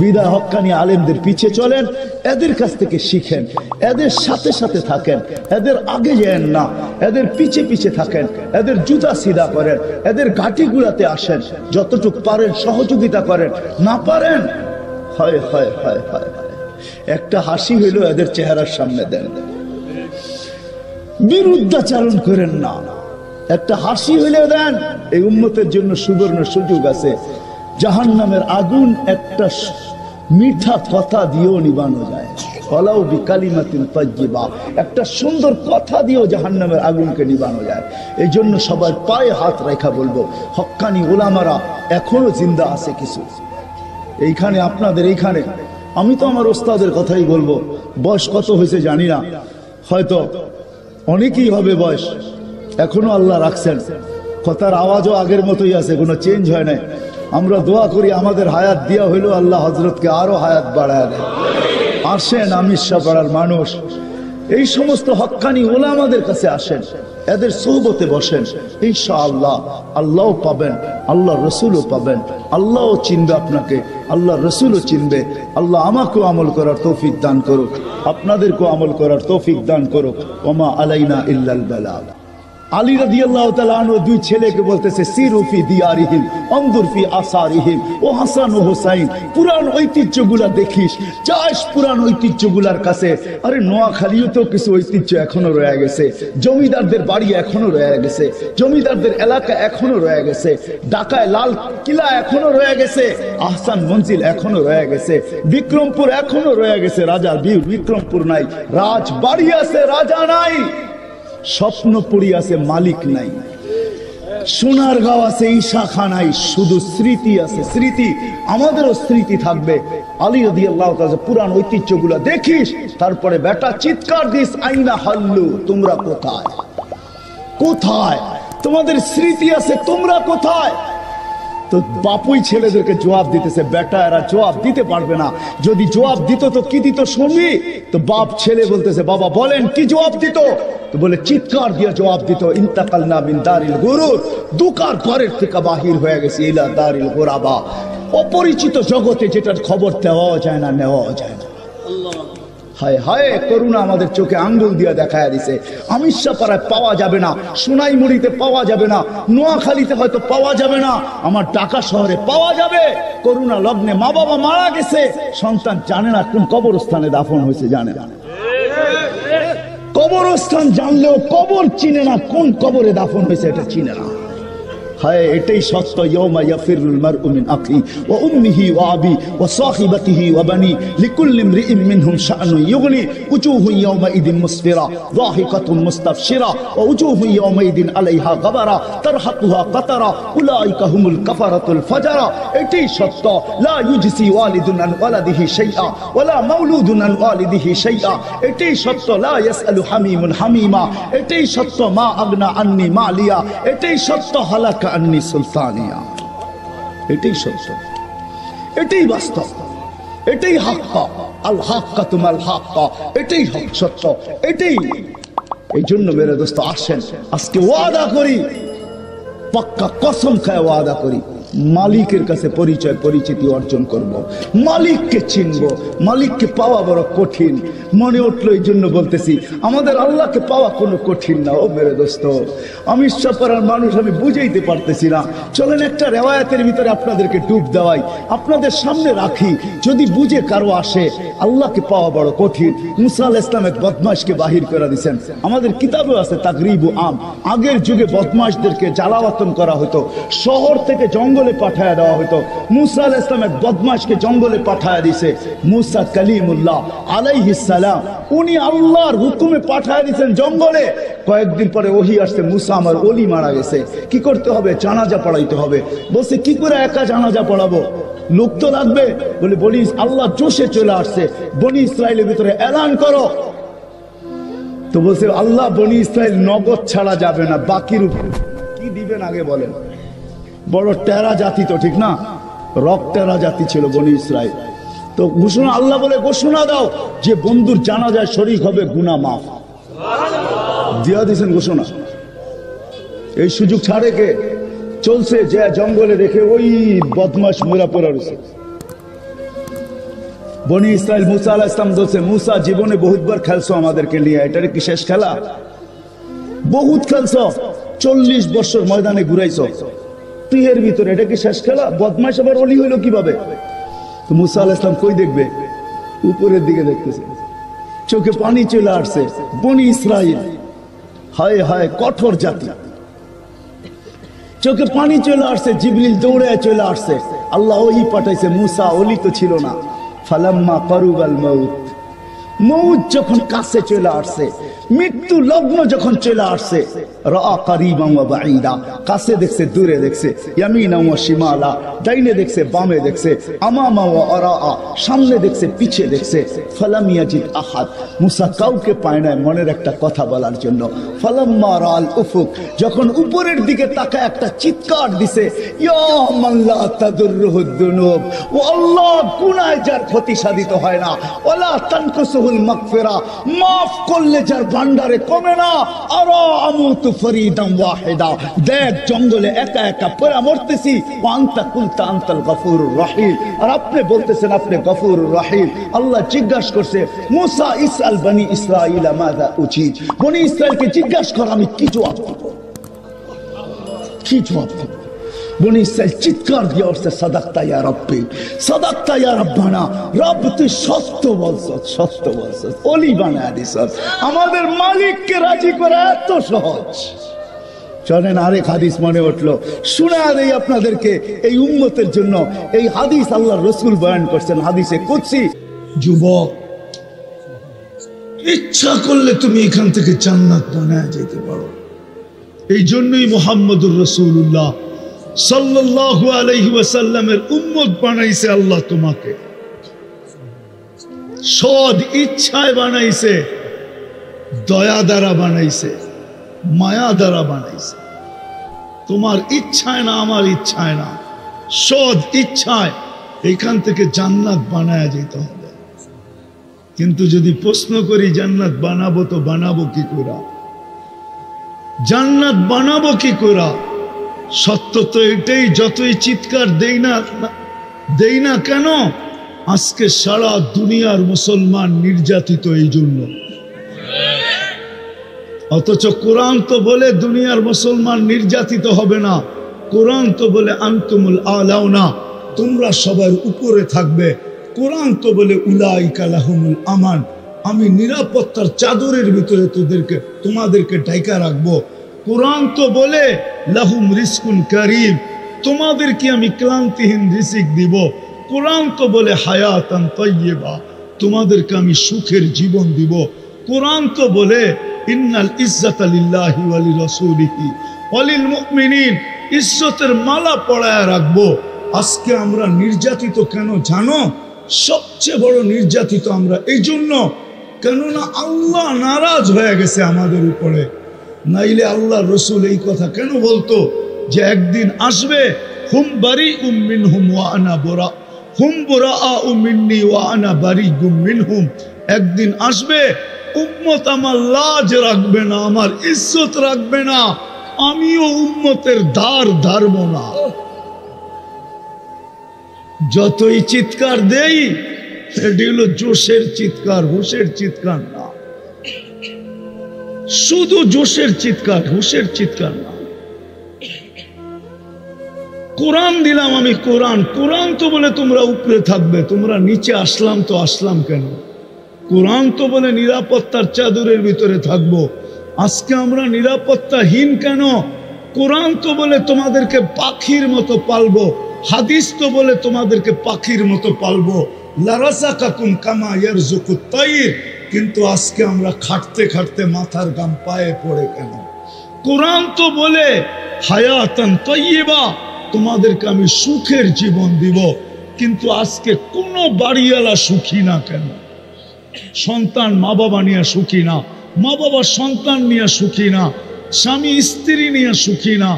বিদায় হক্কানি আলেমদের পিছে চলেন, এদের কাছ থেকে শিখেন, এদের সাথে সাথে থাকেন, এদের আগে যান না, এদের পিছে পিছে থাকেন, এদের জুতা সিধা করেন, এদের ঘাটিগুলাতে আসেন, যতটুকু পারেন সহযোগিতা করেন, না পারেন হয় হয় হয় হয় একটা হাসি হইল এদের চেহারার সামনে দেন, বিরুদ্ধাচারণ করেন না, একটা হাসি হইলে দেন। এই উম্মতের জন্য সুবর্ণ সুযোগ আছে, জাহান্নামের আগুন একটা মিঠা কথা দিয়েও নিবানো যায়, ফলাও বিকালিমাতিন তাইয়্যিবা, একটা সুন্দর কথা দিয়েও জাহান্নামের আগুনকে নিবানো যায়। এই জন্য সবাই পায়ে হাত রেখা বলবো, হক্কানি ওলামারা এখনো জিন্দা আছে কিছু এইখানে আপনাদের এইখানে। আমি তো আমার ওস্তাদের কথাই বলবো, বয়স কত হয়েছে জানি না, হয়তো অনেকেই হবে বয়স, এখনো আল্লাহ রাখছেন, কথার আওয়াজও আগের মতোই আছে, কোনো চেঞ্জ হয় নাই। আমরা দোয়া করি আমাদের হায়াত দিয়া হইলো আল্লাহ হজরতকে আরো হায়াত বাড়ায় দেয়। আসেন আমিষা পাড়ার মানুষ, এই সমস্ত হক্কানি ওলামাদের কাছে আসেন, এদের সোহবতে বসেন, ইনশাআল্লাহ আল্লাহ পাবেন, আল্লাহ রসুলও পাবেন, আল্লাহও চিনবে আপনাকে, আল্লাহ রসুলও চিনবে। আল্লাহ আমাকেও আমল করার তৌফিক দান করুক, আপনাদেরকেও আমল করার তৌফিক দান করুক। ওমা আলাইনা ইল্লাল বালাগ। আলী রাদিয়াল্লাহু তাআলা আনহু দুই ছেলেকে বলতেছে, সিরু ফি দিয়ারিহিম আনজুর ফি আসারিহিম, ও হাসান ও হুসাইন, পুরান ঐতিহ্যগুলা দেখিস, যাস পুরান ঐতিহ্যগুলার কাছে। আরে নোয়াখালীও তো কিছু ঐতিহ্য এখনো রয়ে গেছে, জমিদারদের বাড়ি এখনো রয়ে গেছে, জমিদারদের এলাকা এখনো রয়ে গেছে, ঢাকায় লাল কিলা এখনো রয়ে গেছে, আহসান মঞ্জিল এখনো রয়ে গেছে, বিক্রমপুর এখনো রয়ে গেছে, রাজা বীর বিক্রমপুর নাই, রাজ বাড়ি আছে রাজা নাই, স্বপ্ন পুরী আছে মালিক নাই, সোনারগাঁও আছে ঈশা খান নাই, শুধু স্মৃতি আছে স্মৃতি। আমাদেরও স্মৃতি থাকবে। আলী রাদিয়াল্লাহু তাআলা পুরান ঐতিহ্যগুলো দেখিস, তারপরে বেটা চিৎকার দিস, আইনা হাল্লু, তোমরা কোথায়, কোথায় তোমাদের স্মৃতি আছে, তোমরা কোথায়? তো বাপুই ছেলেদেরকে জবাব দিতেছে, বেটা এরা জবাব দিতে পারবে না, যদি জবাব দিত তো কি দিত শুনবি? তো বাপ ছেলে বলতেছে, বাবা বলেন কি জবাব দিত? তো বলে চিৎকার দিয়ে জবাব দিত, ইন্তাকালনা মিন দারিল গুরুর, দুকার ঘরের থেকে বাহির হয়ে গেছে, ইলা দারিল গোরাবা, অপরিচিত জগতে, যেটার খবর দেওয়াও যায় না নেওয়াও যায় না। হায় হায় করুণা আমাদের চোখে আঙ্গুল দিয়ে দেখায় দিছে। আমিষাপাড়ায় পাওয়া যাবে না, সোনাইমুড়িতে পাওয়া যাবে না, নোয়াখালীতে হয়তো পাওয়া যাবে না, আমার ঢাকা শহরে পাওয়া যাবে। করুণা লগ্নে মা বাবা মারা গেছে, সন্তান জানে না কোন কবরস্থানে দাফন হয়েছে, জানে না, কবরস্থান জানলেও কবর চিনে না, কোন কবরে দাফন হয়েছে এটা চিনে না। হায় এটাই সত্য, ইয়াউমা ইয়াফিরুল মারউ মিন আখি ওয়া উম্মিহি ওয়া আবি ওয়া সাহিবাতিহি ওয়া বানি লিকুল্লি ইমরিইন মিনহুম শা'নুন ইউগনি, উজুহুন ইয়াউমা ইদিন মুসফিরা যাহিকাতুন মুস্তাবশিরা ওয়া উজুহুন ইয়াউমা ইদিন আলাইহা গাবারা তারহাকুহা কাতারা উলাইকা হুমুল কাফারাতুল ফাজারা। এটাই সত্য, লা ইউজসি ওয়ালিদুন আন ওয়ালাদিহি শাইআ ওয়া লা মাউলুদুন আন ওয়ালিদিহি শাইআ। এটাই সত্য, লা ইয়াসআলু হামিমুন হামিমা। এটাই সত্য, মা আগনা আননি মালিয়া। এটাই সত্য, হালাকা আননি সুলতানিয়া। এটাই সত্য, এটাই বাস্তব, এটাই হক, আল হক তুমাল হক, এটাই হক সত্য, এটাই। এই জন্য মেরে দোস্ত আসেন, আজকে ওয়াদা করি, পাক্কা কসম খায় ওয়াদা করি, মালিকের কাছে পরিচয় পরিচিতি অর্জন করব। মালিককে চিনব, মালিককে পাওয়া বড় কঠিন। মনে উঠলো এই জন্য বলতেছি, আমাদের আল্লাহকে পাওয়া কোনো কঠিন না। ও মেরে দোস্ত, আমি সফরার মানুষ, আমি বুঝাইতে পারতেছি না। চলেন একটা রেওয়ায়াতের ভিতরে আপনাদেরকে ডুব দেওয়াই, আপনাদের সামনে রাখি, যদি বুঝে কারো আসে। আল্লাহকে পাওয়া বড় কঠিন। মুসা আলাইহিস সালাম এক বদমাশকে বাহির করে দিয়েছেন। আমাদের কিতাবেও আছে তাগরিবু আম। আগের যুগে বদমাশদেরকে জ্বালাওয়াতন করা হতো, শহর থেকে জঙ্গলে পাঠায় দেওয়া হতো। মুসা আলাইহিস সালাম এক বদমাশকে জঙ্গলে পাঠায় দিয়েছে। মুসা কালিমুল্লাহ আলাইহিস সালাম, উনি আল্লাহর হুকুমে পাঠায় দিয়েছেন জঙ্গলে। কয়েকদিন পরে ওহী আসছে, মুসা আমার ওলি মারা গেছে, কি করতে হবে? জানাজা পড়াইতে হবে। বলছে কি করে একা জানাজা পড়াবো, লোক তো লাগবে। বলে বলি আল্লাহ জোশে চলে আসছে, বনি ইসরায়েলের ভিতরে এলান করো। তো বলছে আল্লাহ বনি ইসরায়েল নগদ ছাড়া যাবে না, বাকির উপরে কি দিবেন আগে বলেন। বড় টেরা জাতি তো, ঠিক না? রক টেরা জাতি ছিল বনি ইসরায়েল। তো ঘোষণা, আল্লাহ বলে ঘোষণা দাও যে বন্ধুর জানাজায় শরীক হবে গুনাহ মাফ। দিয়া দিয়েছেন ঘোষণা। এই সুযোগ ছাড়ে কে? চলছে যে জঙ্গলে রেখে ওই বদমাশ মুরা পড়া রয়েছে। বনি ইসরায়েল মুসা আলাইহিস সালাম বলছে, মুসা জীবনে বহুতবার খেলছো আমাদেরকে নিয়ে, এটারে কি শেষ খেলা? বহুত খেলছো, চল্লিশ বছর ময়দানে ঘুরাইছো, তিহের ভিতরে এটা কি শেষ খেলা? বদমাশ আবার ওলি হইলো কিভাবে? তো মুসা আলাইহিস সালাম কই দেখবে, উপরের দিকে দেখতেছে, চোখে পানি চলে আসছে। বনি ইসরায়েল, হায় হায় কঠোর জাতি, চোখে পানি চলে আসছে। জিবরিল দৌড়ে চলে আসছে, আল্লাহ ওহি পাঠাইছে, মুসা ওলি তো ছিল না। ফালাম্মা কারুবাল মাউত, মউত যখন কাছে চলে আসছে, মৃত্যু লগ্ন যখন চলে আসছে, রাআ কারীবা ওয়া বাঈদা, কাছে দেখছে, দূরে দেখছে, ইয়ামিনা ওয়া শিমালা, ডাইনে দেখছে, বামে দেখছে, আমামা ওয়া আরাআ, সামনে দেখছে, পিছে দেখছে। ফালাম ইয়াজিদ আহাদ, মুসা কাউকে পায় না মনের একটা কথা বলার জন্য। ফালাম্মা রাআল উফুক, যখন উপরের দিকে তাকায় একটা চিৎকার দিছে, ইয়া মান লা তাদুরহু দুনুব, ও আল্লাহ, গুনাহ যার ক্ষতি সাধিত হয় না, ওয়ালা তানকুসুল মাগফিরা, মাফ করলে যার ভান্ডারে কমে না। আরা আমুতু ফরিদাম ওয়াহিদা, দেখ জঙ্গলে একা একা পড়ে মরতেছি। ওয়ান্তা কুলতা আনতাল গফুরুর রহিম, আর আপনি বলতেছেন আপনি গফুরুর রহিম। আল্লাহ জিজ্ঞাসা করছে, মুসা ইসআল বনি ইসরাঈল মাযা উচিত, বনি ইসরাঈলকে জিজ্ঞাসা কর আমি কি জবাব দেব, কি জবাব দেব। বনি ইসরাঈল চিৎকার দিয়ে উঠছে, সাদাকতা ইয়া রাব্বি, সাদাকতা ইয়া রাব্বানা, রব তুই সত্য বলছস, সত্য বলছস, ওলি বানায়া দিছস। আমাদের মালিককে রাজি করা এত সহজ। চলেন আরেক হাদিস মনে উঠলো, শোনা দেই আপনাদেরকে, এই উম্মতের জন্য। এই হাদিস আল্লাহর রাসূল বয়ান করছেন, হাদিসে কুদসি, যুবক ইচ্ছা করলে তুমি এখান থেকে জান্নাত বানায়া যেতে পারো। এই জন্যই মুহাম্মদুর রাসূলুল্লাহ সাল্লাল্লাহু আলাইহি ওয়াসাল্লামের উম্মত বানাইছে আল্লাহ তোমাকে, সৎ ইচ্ছায় বানাইছে, দয়া দ্বারা বানাইছে, মায়া দ্বারা বানাইছে। তোমার ইচ্ছায় না, আমার ইচ্ছায় না, সৎ ইচ্ছায় এখান থেকে জান্নাত বানায়া যেতে হবে। কিন্তু যদি প্রশ্ন করি জান্নাত বানাবো তো বানাবো কি করে, জান্নাত বানাবো কি করে? সত্য তো এটাই, যতই চিৎকার দেই না দেই না কেন, আজকে সারা দুনিয়ার মুসলমান নির্যাতিত এই জন্য। অথচ কোরআন তো বলে দুনিয়ার মুসলমান নির্যাতিত হবে না, কোরআন তো বলে আনতুমুল আলাউনা, তোমরা সবার উপরে থাকবে, কোরআন তো বলে উলাইকা লাহুমুল আমান, আমি নিরাপত্তার চাদরের ভিতরে তোদেরকে তোমাদেরকে ঢাকা রাখবো, কোরআন তো বলে লাহুম রিজকুন কারীম, তোমাদেরকে আমি ক্লান্তিহীন রিজিক দিব, কোরআন তো বলে হায়াতান তাইয়্যিবা, তোমাদেরকে আমি সুখের জীবন দিব, কোরআন তো বলে ইন্নাল ইজ্জাতা লিল্লাহি ওয়া লিরাসূলিহি ওয়া লিল মুমিনিন, ইজ্জতের মালা পরায়া রাখবো। আজকে আমরা নির্যাতিত কেন জানো? সবচেয়ে বড় নির্যাতিত আমরা এই জন্য, কেননা আল্লাহ নারাজ হয়ে গেছে আমাদের উপরে। নাইলে আল্লাহ রসুল এই কথা কেন বলতো যে একদিন আসবে, হুম বারি উম মিন হুম ওয়া আনা বুরা হুম বুরা আ উম মিন্নি ওয়া আনা বারি গুম মিন হুম, একদিন আসবে উম্মত আমার লাজ রাখবে না, আমার ইজ্জত রাখবে না, আমিও উম্মতের ধার ধারব না। যতই চিৎকার দেই সেটি হলো জোশের চিৎকার, হুশের চিৎকার না। শুধু জোশের চিৎকার, হুশের চিৎকার না। কোরআন দিলাম আমি, কোরআন কোরআন তো বলে তোমরা উপরে থাকবে, তোমরা নিচে আসলাম তো আসলাম কেন? কোরআন তো বলে নিরাপত্তার চাদরের ভিতরে থাকবো, আজকে আমরা নিরাপত্তাহীন কেন? কোরআন তো বলে তোমাদেরকে পাখির মতো পালবো, হাদিস তো বলে তোমাদেরকে পাখির মতো পালবো, লারাযাকাকুম কামা ইয়ারযুকুত তায়র, কিন্তু আজকে আমরা খাটতে খাটতে মাথার গাম পায়ে পড়ে কেন? কোরআন তো বলে হায়াতান তাইয়্যিবা, তোমাদেরকে আমি সুখের জীবন দিব, কিন্তু আজকে কোনো বাড়িওয়ালা সুখী না কেন? সন্তান মা বাবা নিয়ে সুখী না, মা বাবা সন্তান নিয়ে সুখী না, স্বামী স্ত্রী নিয়ে সুখী না,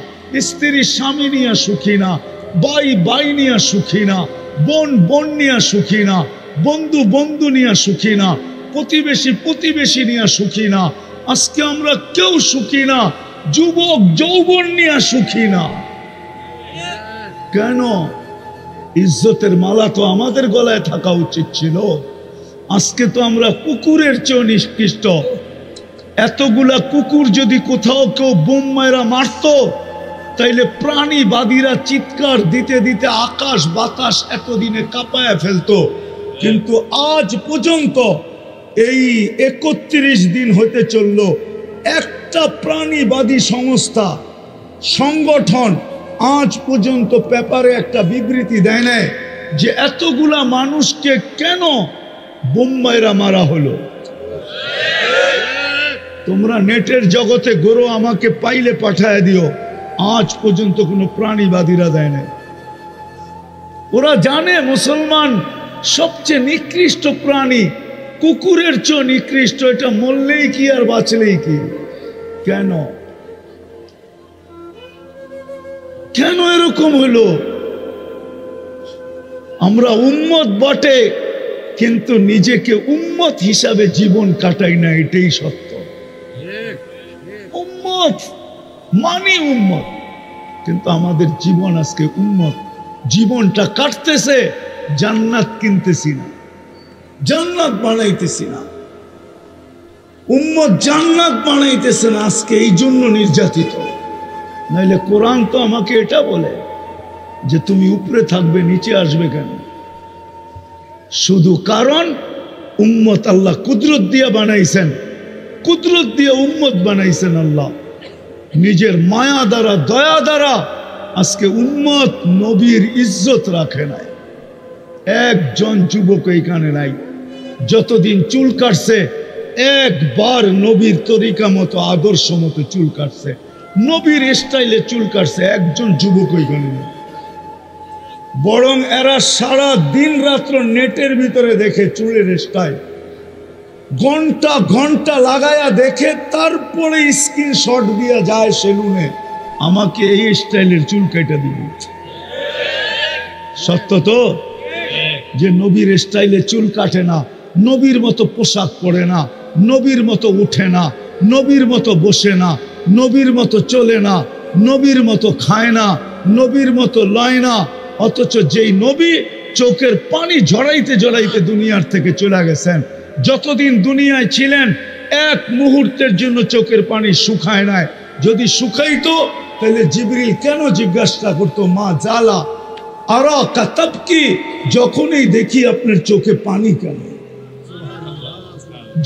স্ত্রী স্বামী নিয়ে সুখী না, ভাই ভাই নিয়ে সুখী না, বোন বোন নিয়ে সুখী না, বন্ধু বন্ধু নিয়ে সুখী না, প্রতিবেশী প্রতিবেশী নিয়ে সুখী না, আজকে আমরা কেউ সুখী না, যুবক যৌবন নিয়ে সুখী না কেন? ইজ্জতের মালা তো আমাদের গলায় থাকা উচিত ছিল, আজকে তো আমরা কুকুরের চেয়ে নিকৃষ্ট। এতগুলা কুকুর যদি কোথাও কেউ বোম মেরা মারত, তাইলে প্রাণীবাদীরা চিৎকার দিতে দিতে আকাশ বাতাস এতদিনে কাঁপায় ফেলত, কিন্তু আজ পর্যন্ত এই একত্রিশ দিন হতে চলল, একটা প্রাণীবাদী সংস্থা সংগঠন আজ পর্যন্ত পেপারে একটা বিবৃতি দেয় না যে এতগুলা মানুষকে কেন বোম্বাইরা মারা হলো। তোমরা নেটের জগতে গরো, আমাকে পাইলে পাঠায় দিও, আজ পর্যন্ত কোনো প্রাণীবাদীরা দেয় না। ওরা জানে মুসলমান সবচেয়ে নিকৃষ্ট প্রাণী, কুকুরের চেয়ে নিকৃষ্ট, এটা মরলেই কি আর বাঁচলেই কি? কেন কেন এরকম হলো? আমরা উম্মত বটে, কিন্তু নিজেকে উম্মত হিসাবে জীবন কাটাই না, এটাই সত্য। উম্মত মানে উম্মত, কিন্তু আমাদের জীবন আজকে উম্মত জীবনটা কাটতেছে, জান্নাত কিনতেছি না, জান্নাত বানাইতেছি না, উম্মত জান্নাত বানাইতেছে না, আজকে এই জন্য নির্যাতিত। নাইলে কোরআন তো আমাকে এটা বলে যে তুমি উপরে থাকবে, নিচে আসবে কেন? শুধু কারণ উম্মত আল্লাহ কুদরত দিয়ে বানাইছেন, কুদরত দিয়ে উম্মত বানাইছেন আল্লাহ নিজের মায়া দ্বারা, দয়া দ্বারা। আজকে উম্মত নবীর ইজ্জত রাখে নাই, একজন যুবক এইখানে নাই যতদিন চুল কাটছে, একবার নবীর তরিকা মতো আদর্শ মতো চুল কাটছে, নবীর স্টাইলে চুল কাটছে, একজন যুবক ওইখানে নাই। বরং এরা সারা দিন রাত্র নেটের ভিতরে দেখে চুলের স্টাইল, ঘন্টা ঘন্টা লাগায়া দেখে, তারপরে স্ক্রিনশট দিয়ে যায় সেলুনে, আমাকে এই স্টাইলের চুল কেটে দিবে। সত্য তো যে নবীর স্টাইলে চুল কাটে না, নবীর মতো পোশাক পরে না, নবীর মতো উঠে না, নবীর মতো বসে না, নবীর মতো চলে না, নবীর মতো খায় না, নবীর মতো লয় না, অথচ যেই নবী চোখের পানি ঝরাইতে ঝরাইতে দুনিয়ার থেকে চলে গেছেন, যতদিন দুনিয়ায় ছিলেন এক মুহূর্তের জন্য চোখের পানি শুকায় নাই, যদি শুকাইতো তাহলে জিবরিল কেন জিজ্ঞাসা করতো মা জালা আরা কাতাবকি, যখনই দেখি আপনার চোখে পানি কেন?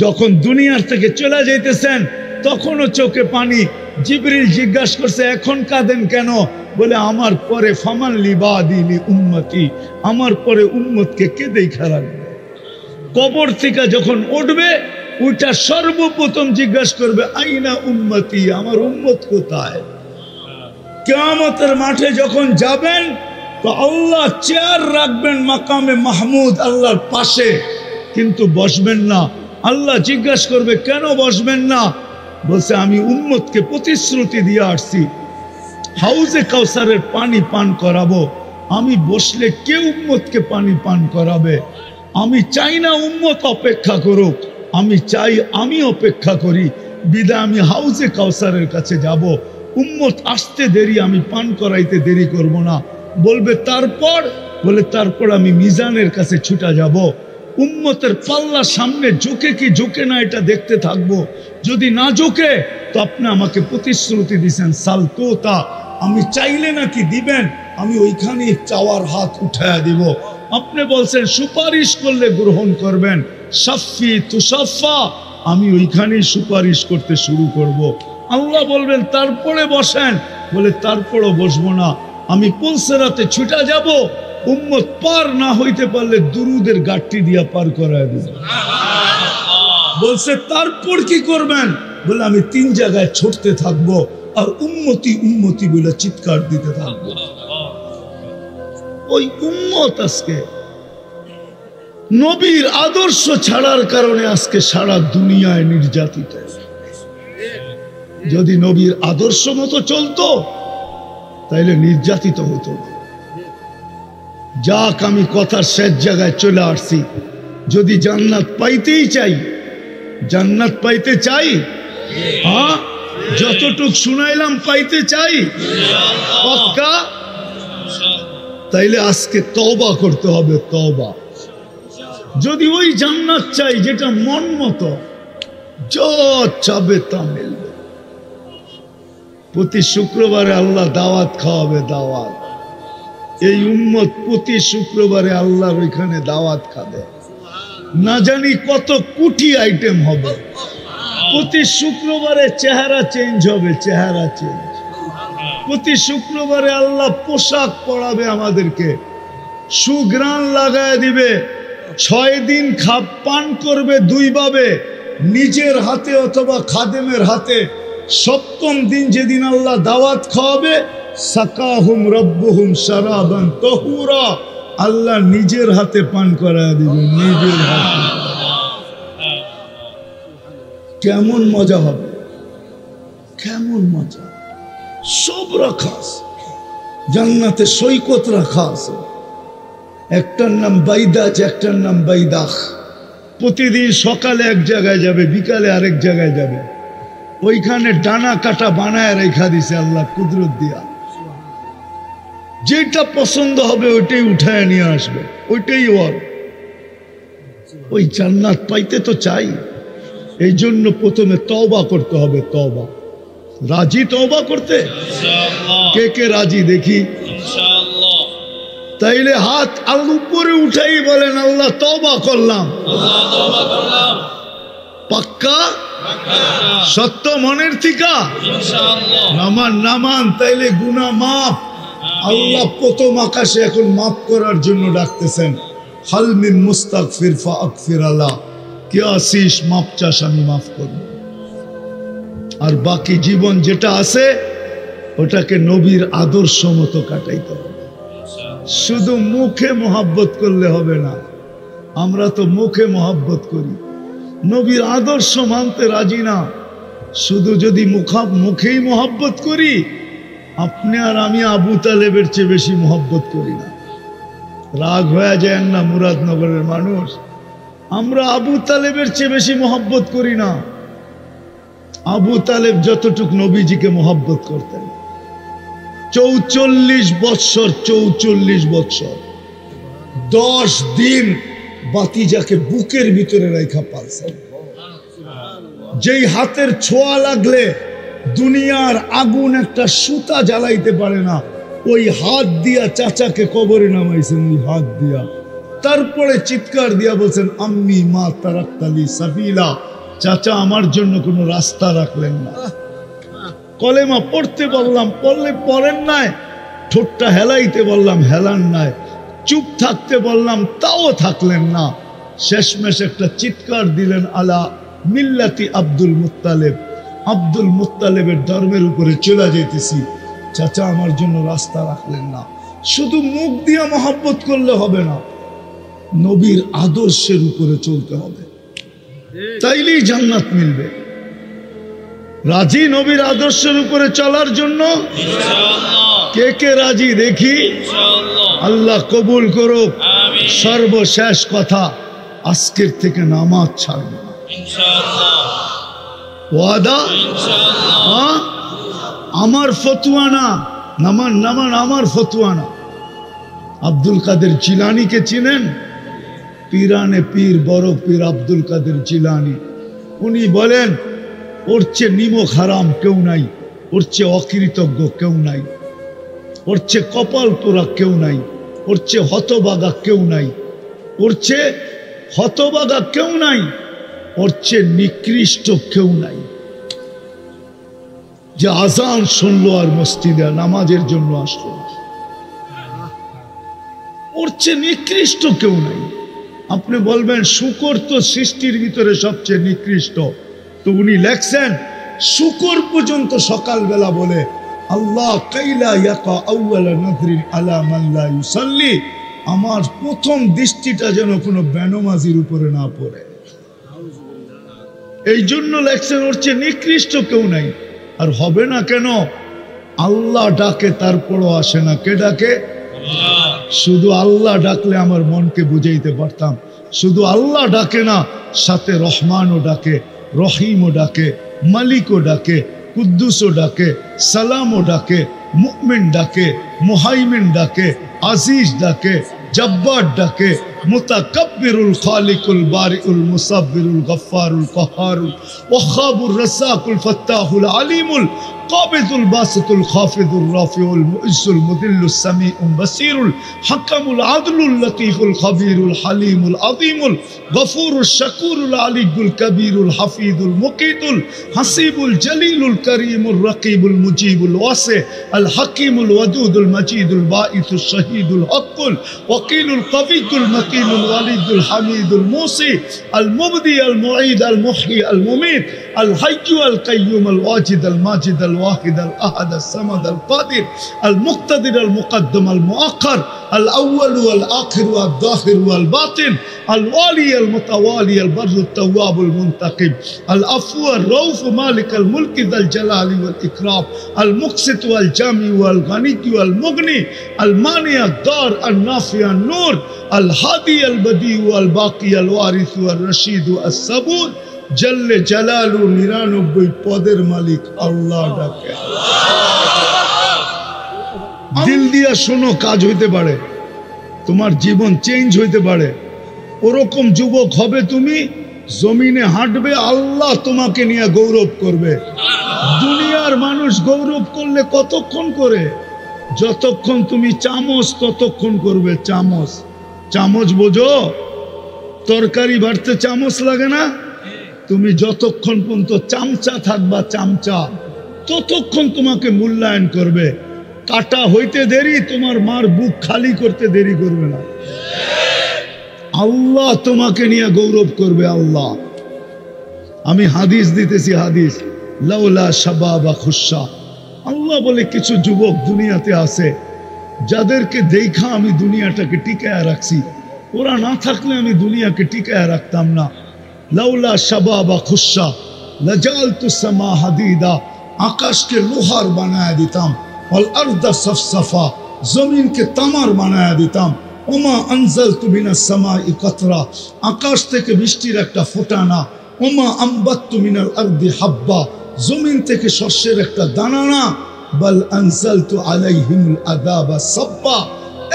যখন দুনিয়ার থেকে চলে যাইতেছেন তখনও চোখে পানি, জিবরিল জিজ্ঞাসা করছে এখন কাঁদেন কেন? বলে আমার পরে ফামান লিবাদি লি উম্মতি, আমার পরে উম্মতকে কে দেখা রাখবে? কবর থেকে যখন উঠবে ওইটা সর্বপ্রথম জিজ্ঞাসা করবে আইনা উম্মতি, আমার উম্মত কোথায়? কিয়ামতের মাঠে যখন যাবেন তো আল্লাহ চেয়ার রাখবেন মাকামে মাহমুদ, আল্লাহর পাশে, কিন্তু বসবেন না। আল্লাহ জিজ্ঞাসা করবে কেন বসবেন না? বলছে আমি উম্মতকে প্রতিশ্রুতি দিয়ে আসছি, হাউজে কাউসারের পানি পান করাবো, আমি বসলে কে উম্মতকে পানি পান করাবে? আমি চাই না উম্মত অপেক্ষা করুক, আমি চাই আমি অপেক্ষা করি, বিদায় আমি হাউজে কাউসারের কাছে যাব, উম্মত আসতে দেরি, আমি পান করাইতে দেরি করব না। বলবে তারপর বলে তারপর আমি মিজানের কাছে ছুটা যাব, উম্মতের পাল্লা সামনে জোকে কি জোকে না এটা দেখতে থাকবো। যদি না জোকে তো আপনি আমাকে প্রতিশ্রুতি দিয়েছেন সালতোতা, আমি চাইলে নাকি দিবেন, আমি ওইখানে চাওয়ার হাত উঠায়া দিব। আপনি বলছেন সুপারিশ করলে গ্রহণ করবেন, সাফি তুসাফা, আমি ওইখানেই সুপারিশ করতে শুরু করব। আল্লাহ বলবেন তারপরে বসেন, বলে তারপরও বসবো না, আমি পুলসেরাতে ছুটা যাব, উম্মত পার না হইতে পারলে দুরুদের গাঠটি দিয়া পার করায় দিব। বলছে তারপর কি করবেন, বলে আমি তিন জায়গায় ছুটতে থাকবো আর উম্মতি উম্মতি বলে চিৎকার দিতে থাকবো। ওই উম্মত আজকে নবীর আদর্শ ছাড়ার কারণে আজকে সারা দুনিয়ায় নির্যাতিত। যদি নবীর আদর্শ মতো চলতো তাইলে নির্যাতিত হতো না। যাক, আমি কথার শেষ জায়গায় চলে আসছি। যদি জান্নাত পাইতেই চাই, জান্নাত পাইতে চাই, হ্যাঁ যতটুক শুনাইলাম পাইতে চাই, তাইলে আজকে তওবা করতে হবে। তওবা যদি ওই জান্নাত চাই যেটা মন মতো, যা চাবে তা মিলবে। প্রতি শুক্রবারে আল্লাহ দাওয়াত খাওয়াবে, দাওয়াত। এই উম্মত প্রতি শুক্রবারে আল্লাহর ওইখানে দাওয়াত খাবে, না জানি কত কোটি আইটেম হবে। প্রতি শুক্রবারে চেহারা চেঞ্জ হবে, চেহারা চেঞ্জ। প্রতি শুক্রবারে আল্লাহ পোশাক পরাবে আমাদেরকে, সুগ্রাণ লাগায় দিবে। ছয় দিন খাপ পান করবে দুইভাবে, নিজের হাতে অথবা খাদেমের হাতে। সপ্তম দিন যেদিন আল্লাহ দাওয়াত খাওয়াবে, সাকাহুম রব্বুহুম শারাবান তাহুরা, আল্লাহ নিজের হাতে পান করায় দিবে, নিজের হাতে। কেমন মজা হবে, কেমন মজা। সব রাখা আছে জান্নাতে, সৈকত রাখা আছে। একটার নাম বাইদাজ, একটার নাম বাইদাখ। প্রতিদিন সকালে এক জায়গায় যাবে, বিকালে আরেক জায়গায় যাবে। ওইখানে ডানা কাটা বানায় রেখা দিছে আল্লাহ কুদরত দিয়া। যেটা পছন্দ হবে ওইটাই উঠায় নিয়ে আসবে, ওইটাই ওর। ওই জান্নাত পাইতে তো চাই, এই জন্য প্রথমে তওবা করতে হবে। তওবা, রাজি তওবা করতে? কে কে রাজি দেখি? তাইলে হাত আল্লাহ উপরে উঠাই বলেন আল্লাহ তওবা করলাম। পাক্কা সত্য মনের থিকা, নামান নামান, তাইলে গুনাহ মাফ। আল্লাহ প্রথম আকাশে এখন মাফ করার জন্য ডাকতেছেন, হাল মিন মুস্তাগফির ফাগফির আল্লাহ, কে আসিস মাফ চাস আমি মাফ করব। আর বাকি জীবন যেটা আছে ওটাকে নবীর আদর্শ মতো কাটাইতে হবে। শুধু মুখে মোহাব্বত করলে হবে না, আমরা তো মুখে মোহাব্বত করি, নবীর আদর্শ মানতে রাজি না। শুধু যদি মুখা মুখেই মোহাব্বত করি, আপনি আর আমি আবু তালেবের চেয়ে বেশি মোহাব্বত করি না। রাগ হয়ে যায় না মুরাদনগরের মানুষ, আমরা আবু তালেবের চেয়ে বেশি মোহাব্বত করি না। আবু তালেব যতটুক নবীজিকে মোহাব্বত করতেন, চৌচল্লিশ বৎসর, চৌচল্লিশ বৎসর দশ দিন বাতিজাকে বুকের ভিতরে রেখা পালছেন। যেই হাতের ছোঁয়া লাগলে দুনিয়ার আগুন একটা সুতা জ্বালাইতে পারে না, ওই হাত দিয়া চাচাকে কবরে নামাইছেন, ওই হাত দিয়া। তারপরে চিৎকার দিয়া বলছেন আম্মি মা তারাক্তালি সাবিলা, চাচা আমার জন্য কোনো রাস্তা রাখলেন না। কলেমা পড়তে বললাম, পড়লে পড়েন নাই, ঠোঁটটা হেলাইতে বললাম, হেলান নাই, চুপ থাকতে বললাম, তাও থাকলেন না। শেষমেশ একটা চিৎকার দিলেন আলা মিল্লাতি আব্দুল মুত্তালেব, আব্দুল মুত্তালেবের ধর্মের উপরে চলে যেতেছি, চাচা আমার জন্য রাস্তা রাখলেন না। শুধু মুখ দিয়ে মহব্বত করলে হবে না, নবীর আদর্শের উপরে চলতে হবে, তাইলেই জান্নাত মিলবে। রাজি নবীর আদর্শের উপরে চলার জন্য? কে কে রাজি দেখি? আল্লাহ কবুল করুক। সর্বশেষ কথা, আজকের থেকে নামাজ ছাড়ব না ইনশাআল্লাহ, ওয়াদা ইনশাআল্লাহ। আমার ফতোয়া না, নামান নামান আমার ফতোয়া না। আব্দুল কাদের জিলানীকে চিনেন? পীরানে পীর, বড় পীর আব্দুল কাদের জিলানী, উনি বলেন ওর চেয়ে নিমক হারাম কেউ নাই, ওর চেয়ে অকৃতজ্ঞ কেউ নাই, ওর চেয়ে কপাল পোড়া কেউ নাই, ওর চেয়ে হতবাগা কেউ নাই, ওর চেয়ে হতবাগা কেউ নাই, ওর চেয়ে নিকৃষ্ট কেউ নাই। যে আজান শুনলো আর মসজিদে নামাজের জন্য আসলো, ওর চেয়ে নিকৃষ্ট কেউ নাই। আপনি বলবেন শুকর তো সৃষ্টির ভিতরে সবচেয়ে নিকৃষ্ট, তো উনি লেখছেন শুকর পর্যন্ত সকালবেলা বলে আল্লাহ কাইলা ইয়াকা আউওয়ালা নাযরিন আলা মান লা ইউসাল্লি, আমার প্রথম দৃষ্টিটা যেন কোনো বেনামাজির উপরে না পড়ে, এই জন্য লেখছেন ওর চেয়ে নিকৃষ্ট কেউ নাই। আর হবে না কেন? আল্লাহ ডাকে তারপরও আসে না। কে ডাকে? শুধু আল্লাহ ডাকলে আমার মনকে বুঝাইতে পারতাম, শুধু আল্লাহ ডাকে না, সাথে রহমানও ডাকে, রহিমও ডাকে, মালিকও ডাকে, কুদ্দুসও ডাকে, সালামও ডাকে, মুমিন ডাকে, মুহাইমিন ডাকে, আজিজ ডাকে, জব্বার ডাকে, মুতাকাব্বিরুল খালিকুল বারিউল মুসাব্বিরুল গফফারুল কাহারুল ওয়াহাবুর রাসাকুল ফাত্তাহুল আলিমুল কাবিদুল বাসিতুল খাফিদুর রাফিউল মুইজুল মুদিল্লুস সামিউল বাসিরুল হাকামুল আদলুল লতীফুল খাবিরুল হালিমুল আযীমুল গফুরুশ শাকুরুল আলিয়ুল কাবীরুল হাফিদুল মুকিতুল হাসিবুল জলিলুল কারীমুর রাকীবুল মুজিবুল ওয়াসি আল হাকীমুল ওয়াদুদুল মাজিদুল বাঈসুশ শাহীদুল হক্কুল ওয়াকিলুল কাবিদুল মাকিনুল ওয়ালিদুল হামিদুল মুসি আল মুবদি আল মুঈদ আল মুহয়ি আল মুমীত আল হাইয়্যু আল কাইয়্যুম আল ওয়াজিদ আল মাজিদ আল الواحد الأحد الصمد القادر المقتدر المقدم المؤخر الأول والآخر والظاهر والباطن الوالي المتوالي البر التواب المنتقم العفو الرؤوف مالك الملك ذا الجلال والإكرام المقسط والجامع والغني والمغني المانع الدار النافع النور الهادي البديع والباقي الوارث والرشيد الصبور জল্লে জালালু। নিরানব্বই পদের মালিক আল্লাহ ডাকে। দিল দিয়া শোনো, কাজ হইতে পারে, তোমার জীবন চেঞ্জ হইতে পারে। ওরকম যুবক হবে তুমি, জমিনে হাঁটবে, আল্লাহ তোমাকে নিয়ে গৌরব করবে। দুনিয়ার মানুষ গৌরব করলে কতক্ষণ করে? যতক্ষণ তুমি চামচ ততক্ষণ করবে। চামচ, চামচ বোঝো? তরকারি বাড়তে চামচ লাগে না? তুমি যতক্ষণ পর্যন্ত চামচা থাকবা, চামচা, ততক্ষণ তোমাকে মূল্যায়ন করবে। কাটা হইতে দেরি তোমার মার বুক খালি করতে দেরি করবে না। আল্লাহ তোমাকে নিয়ে গৌরব করবে। আল্লাহ, আমি হাদিস দিতেছি, হাদিস, লাউলা শাবাবা খুশা। আল্লাহ বলে কিছু যুবক দুনিয়াতে আছে যাদেরকে দেখা আমি দুনিয়াটাকে টিকায় রাখছি, ওরা না থাকলে আমি দুনিয়াকে টিকায় রাখতাম না। লাউলা শাবাবা খুশা লাজালতু সামা হাদিদা, আকাশকে লোহার বানায়া দিতাম। ওয়াল আরদা সাফসাফা, জমিনকে তামার বানায়া দিতাম। ওমা আনজালতু মিনাস সামাই কাতরা, আকাশ থেকে বৃষ্টির একটা ফোঁটা না। ওমা আমবাতু মিনাল আরদি হাব্বা, জমিন থেকে শস্যের একটা দানা না। বাল আনজালতু আলাইহিমুল আযাবা সাব্বা,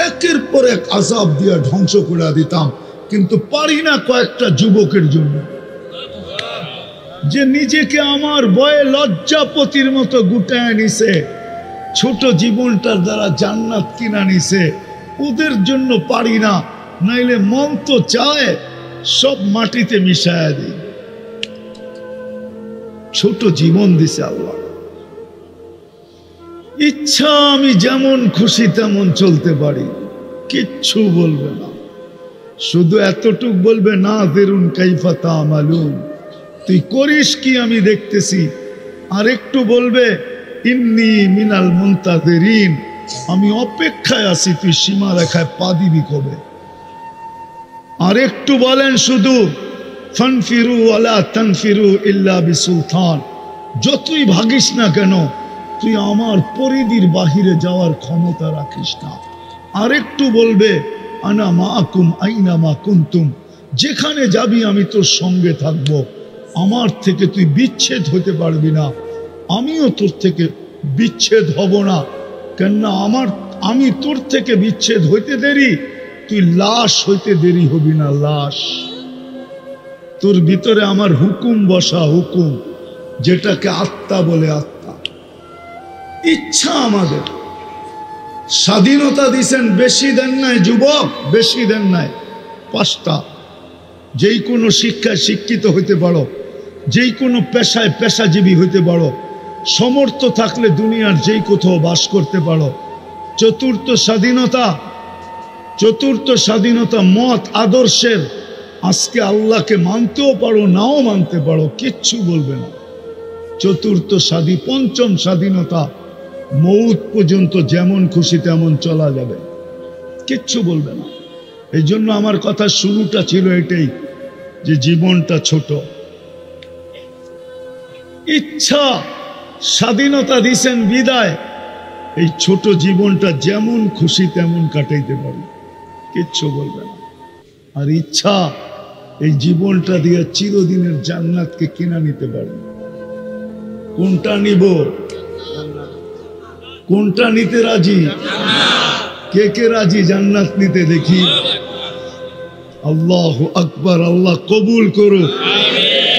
একের পর এক আযাব দিয়া ধ্বংস করে দিতাম। কিন্তু পারি না কয়েকটা যুবকের জন্য, যে নিজেকে আমার বয়ে লজ্জাপতির মতো গুটায় নিছে, ছোট জীবনটার দ্বারা জান্নাত কিনা নিছে, ওদের জন্য পারি না। নাইলে মন তো চায় সব মাটিতে মিশায়া দি। ছোট জীবন দিছে আল্লাহ, ইচ্ছা আমি যেমন খুশি তেমন চলতে পারি, কিচ্ছু বলবে না। শুধু এতটুক বলবে, না দেরুন কাইফা তামালুন, তুই করিস কি আমি দেখতেছি। আর একটু বলবে, ইন্নি মিনাল মুনতাযিরিন, আমি অপেক্ষায় আছি তুই সীমা রেখায় পা দিবি কবে। আর একটু বলেন শুধু, ফানফিরু ওয়ালা তানফিরু ইল্লা বিসুলতান, যতই ভাগিস না কেন তুই আমার পরিধির বাহিরে যাওয়ার ক্ষমতা রাখিস না। আর একটু বলবে, আনা মাআকুম আইনা মা কুনতুম, যেখানে যাবি আমি তোর সঙ্গে থাকব, আমার থেকে তুই বিচ্ছেদ হতে পারবি না, আমিও তোর থেকে বিচ্ছেদ হব না। কেননা আমার আমি তোর থেকে বিচ্ছেদ হইতে দেরি, তুই লাশ হইতে দেরি হবি না। লাশ তোর ভিতরে আমার হুকুম বসা, হুকুম যেটাকে আত্মা বলে। আত্মা ইচ্ছা আমাদের স্বাধীনতা দিছেন, বেশি দেন নাই যুবক, বেশি দেন নাই। পাঁচটা, যেই কোনো শিক্ষায় শিক্ষিত হইতে পারো, যেই কোনো পেশায় পেশাজীবী হইতে পারো, সমর্থ থাকলে দুনিয়ার যেই কোথাও বাস করতে পারো। চতুর্থ স্বাধীনতা, চতুর্থ স্বাধীনতা মত আদর্শের। আজকে আল্লাহকে মানতেও পারো, নাও মানতে পারো, কিচ্ছু বলবে না। চতুর্থ স্বাধীন পঞ্চম স্বাধীনতা, মৌত পর্যন্ত যেমন খুশি তেমন চলা যাবে, কিচ্ছু বলবে না। এই জন্য আমার কথা শুরুটা ছিল এটাই যে জীবনটা ছোট। ইচ্ছা স্বাধীনতা দিছেন বিদায় এই ছোট জীবনটা যেমন খুশি তেমন কাটাইতে পারি, কিচ্ছু বলবে না। আর ইচ্ছা এই জীবনটা দিয়ে চিরদিনের জান্নাতকে কিনা নিতে পারি। কোনটা নিব? কোনটা নিতে রাজি? কে কে রাজি জান্নাত নিতে? দেখি। আল্লাহু আকবার। আল্লাহ কবুল করো।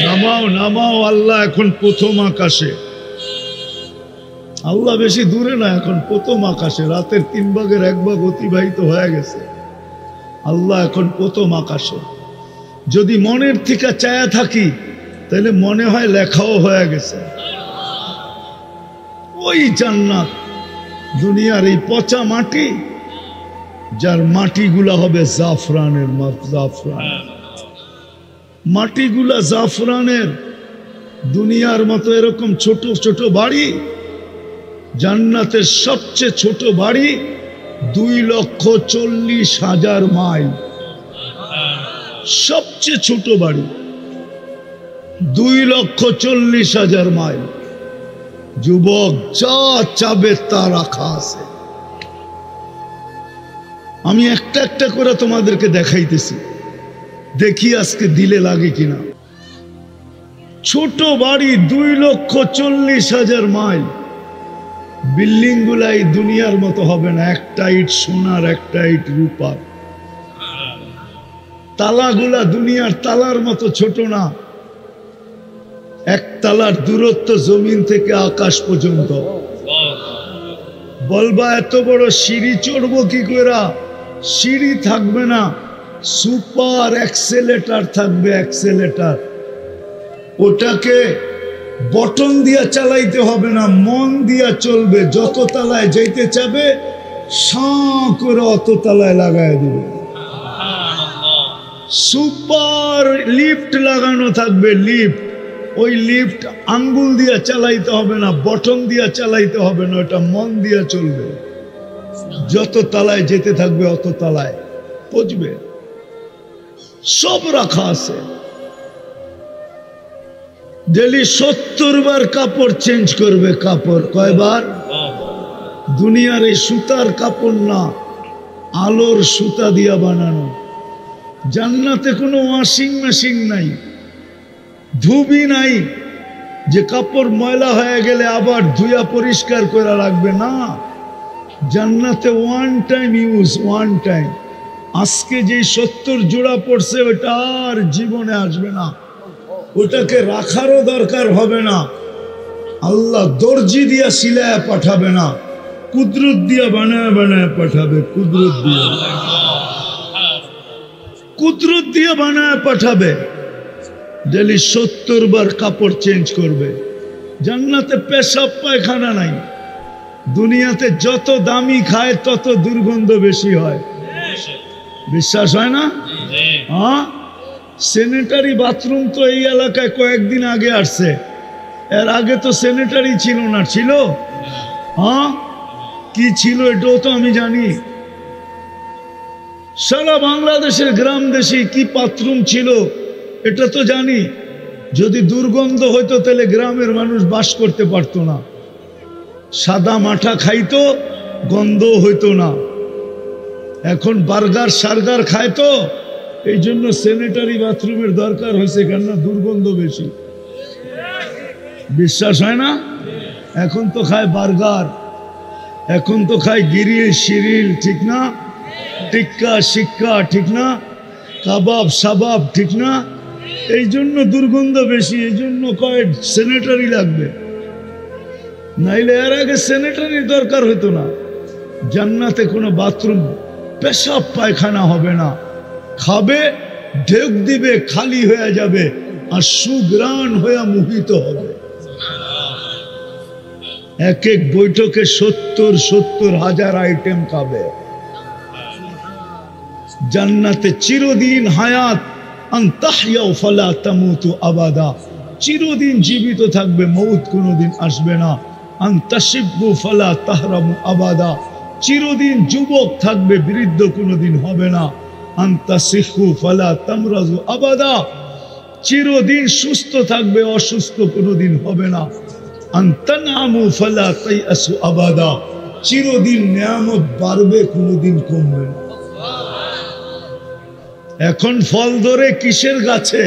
নামাও, নামাও। আল্লাহ এখন প্রথম আকাশে, আল্লাহ বেশি দূরে না, এখন প্রথম আকাশে। রাতের তিন ভাগের এক ভাগ অতিবাহিত হয়ে গেছে। আল্লাহ এখন প্রথম আকাশে। যদি মনের থেকে চায়া থাকি তাহলে মনে হয় লেখাও হয়ে গেছে। ওই জান্নাত দুনিয়ার এই পচা মাটি, যার মাটিগুলা হবে জাফরানের। জাফরান মাটিগুলা জাফরানের। দুনিয়ার মতো এরকম ছোট ছোট বাড়ি, জান্নাতের সবচেয়ে ছোট বাড়ি দুই লক্ষ চল্লিশ হাজার মাইল। সবচেয়ে ছোট বাড়ি দুই লক্ষ চল্লিশ হাজার মাইল। যুবক যা চাবে তা রাখা আছে। আমি একটা একটা করে তোমাদেরকে দেখাইতেছি, দেখি আজকে দিলে লাগে কিনা। ছোট বাড়ি দুই লক্ষ চল্লিশ হাজার মাইল। বিল্ডিং গুলাই দুনিয়ার মতো হবে না, একটা ইট সোনার, একটা ইট রূপার। তালাগুলা দুনিয়ার তালার মতো ছোট না। এক তালার দূরত্ব জমিন থেকে আকাশ পর্যন্ত। বলবা এত বড় সিঁড়ি চড়বো কি করে? সিঁড়ি থাকবে না, সুপার অ্যাক্সেলেটর থাকবে। অ্যাক্সেলেটর ওটাকে বটন দিয়া চালাইতে হবে না, মন দিয়া চলবে। যত তালায় যাইতে চাবে সাঁ করে অত তালায় লাগাই দেবে। সুপার লিফট লাগানো থাকবে, লিফট। ওই লিফট আঙ্গুল দিয়া চালাইতে হবে না, বটন দিয়া চালাইতে হবে না, ওটা মন দিয়া চলবে। যত তালায় যেতে থাকবে অত তালায় পৌঁছবে। সব রাখা আছে। ডেলি সত্তর বার কাপড় চেঞ্জ করবে। কাপড় কয়বার? দুনিয়ার এই সুতার কাপড় না, আলোর সুতা দিয়া বানানো। জান্নাতে কোনো ওয়াশিং মেশিন নাই, ধুবি নাই যে কাপড় ময়লা হয়ে গেলে আবার ধুয়া পরিষ্কার করা লাগবে না। জান্নাতে one time use, one time. আজকে যে সত্তর জোড়া পড়ছে ওটা আর জীবনে আসবে না, ওটাকে রাখারও দরকার হবে না। আল্লাহ দর্জি দিয়া সিলায়া পাঠাবে না, কুদরত দিয়া বানায় বানায় পাঠাবে। কুদরত দিয়া, কুদরত দিয়া বানায় পাঠাবে। ডেলি সত্তর বার কাপড় চেঞ্জ করবে। জান্নাতে পেশাব পায়খানা নাই। দুনিয়াতে যত দামি খায় তত দুর্গন্ধ বেশি হয়, বিশ্বাস হয় না? হ্যাঁ, স্যানিটারি বাথরুম তো এই এলাকায় কয়েকদিন আগে আসছে, এর আগে তো স্যানিটারি ছিল না। ছিল? হ্যাঁ, কি ছিল এটাও তো আমি জানি। সারা বাংলাদেশের গ্রাম দেশে কি বাথরুম ছিল এটা তো জানি। যদি দুর্গন্ধ হইতো তাহলে গ্রামের মানুষ বাস করতে পারত না। সাদা মাঠা খাইতো, গন্ধ হইতো না। এখন বার্গার সার্গার খাইতো, এই জন্য স্যানিটারি বাথরুমের দরকার হয়েছে, কেননা দুর্গন্ধ বেশি, বিশ্বাস হয় না? এখন তো খায় বার্গার, এখন তো খাই গিরিল শিরিল, ঠিক না, টিক্কা শিক্কা, ঠিক না, কাবাব সাবাব, ঠিক না। এই জন্য দুর্গন্ধ বেশি, এই জন্য কয়েক স্যানিটারি লাগবে, নাইলে এর আগে স্যানিটারি দরকার হতো না। জান্নাতে কোনো বাথরুম পেশাব পায়খানা হবে না, খাবে ঢেক দিবে খালি হয়ে যাবে আর সুগ্রাণ হয়ে মোহিত হবে। এক এক বৈঠকে সত্তর সত্তর হাজার আইটেম খাবে। জান্নাতে চিরদিন হায়াত, চিরদিন জীবিত থাকবে, মউত কোনোদিন আসবে না। আনতাশিবু ফালা তাহরামু আবাদা, চিরদিন যুবক থাকবে, বৃদ্ধ কোনোদিন হবে না। আনতাসিহু ফালা তামরাজু আবাদা, চিরদিন সুস্থ থাকবে, অসুস্থ কোনোদিন হবে না। আনতানামু ফালা তাইয়াসু আবাদা, চিরদিন নিয়ামত বাড়বে কোনোদিন কমবে না। এখন ফল ধরে কিসের গাছে?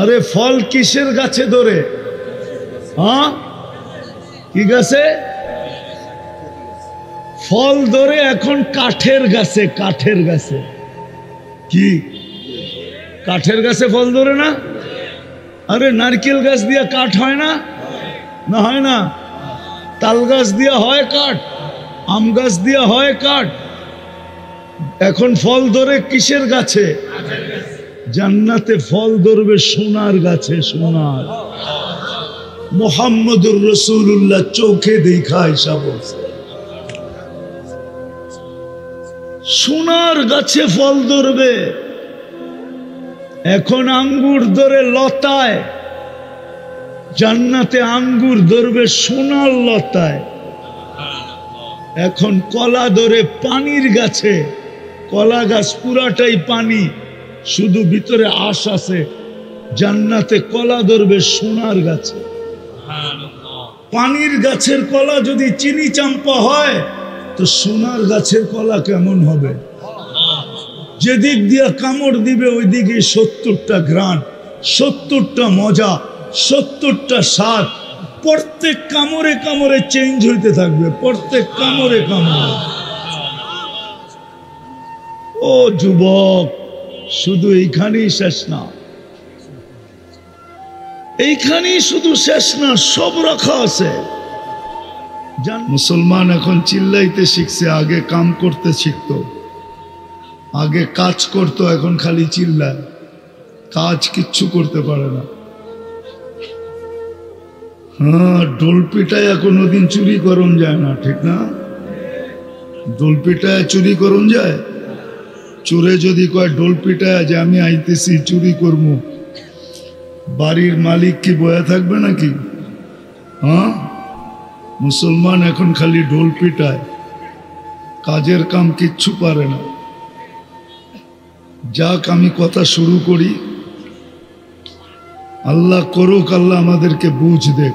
আরে ফল কিসের গাছে ধরে? হ্যাঁ, কি গাছে ফল ধরে? এখন কাঠের গাছে, কাঠের গাছে। কি কাঠের গাছে ফল ধরে না? আরে নারকেল গাছ দিয়া কাঠ হয় না? না হয় না। তাল গাছ দিয়া হয় কাঠ, আম গাছ দিয়া হয় কাঠ। এখন ফল ধরে কিসের গাছে? জান্নাতে ফল ধরবে সোনার গাছে, সোনার। মুহাম্মদুর রাসূলুল্লাহ চোখে দেখা হিসাব, সোনার গাছে ফল ধরবে। এখন আঙ্গুর ধরে লতায়, জান্নাতে আঙ্গুর ধরবে সোনার লতায়। এখন কলা ধরে পানির গাছে, কলা গাছ পুরাটাই পানি, শুধু ভিতরে আশ আছে। জান্নাতে কলা ধরবে সোনার গাছে। পানির গাছের কলা যদি চিনি চাম্পা হয় তো সোনার গাছের কলা কেমন হবে? যেদিক দিয়া কামড় দিবে ওই দিকে সত্তরটা ঘ্রাণ, সত্তরটা মজা, সত্তরটা স্বাদ। প্রত্যেক কামড়ে কামড়ে চেঞ্জ হইতে থাকবে, প্রত্যেক কামড়ে কামড়ে। ও যুবক, শুধু এইখানেই শেষ না, এইখানেই শুধু শেষ না, সব রাখা আছে। মুসলমান এখন চিল্লাইতে শিখছে, আগে কাম করতে শিখত, আগে কাজ করত, এখন খালি চিল্লায়, কাজ কিচ্ছু করতে পারে না। হ্যাঁ, ডোলপিটায় কোনোদিন চুরি করন যায় না, ঠিক না? ডোলপিটায় চুরি করন যায়? চোরে যদি কয় ডোলপিটায় যে আমি আইতেছি চুরি করব, বাড়ির মালিক কি বয়া থাকবে নাকি? হ্যাঁ, মুসলমান এখন খালি ঢোল পিটায়, কাজের কাম কিচ্ছু পারে না। যাক, আমি কথা শুরু করি। আল্লাহ করুক, আল্লাহ আমাদেরকে বুঝ দেখ।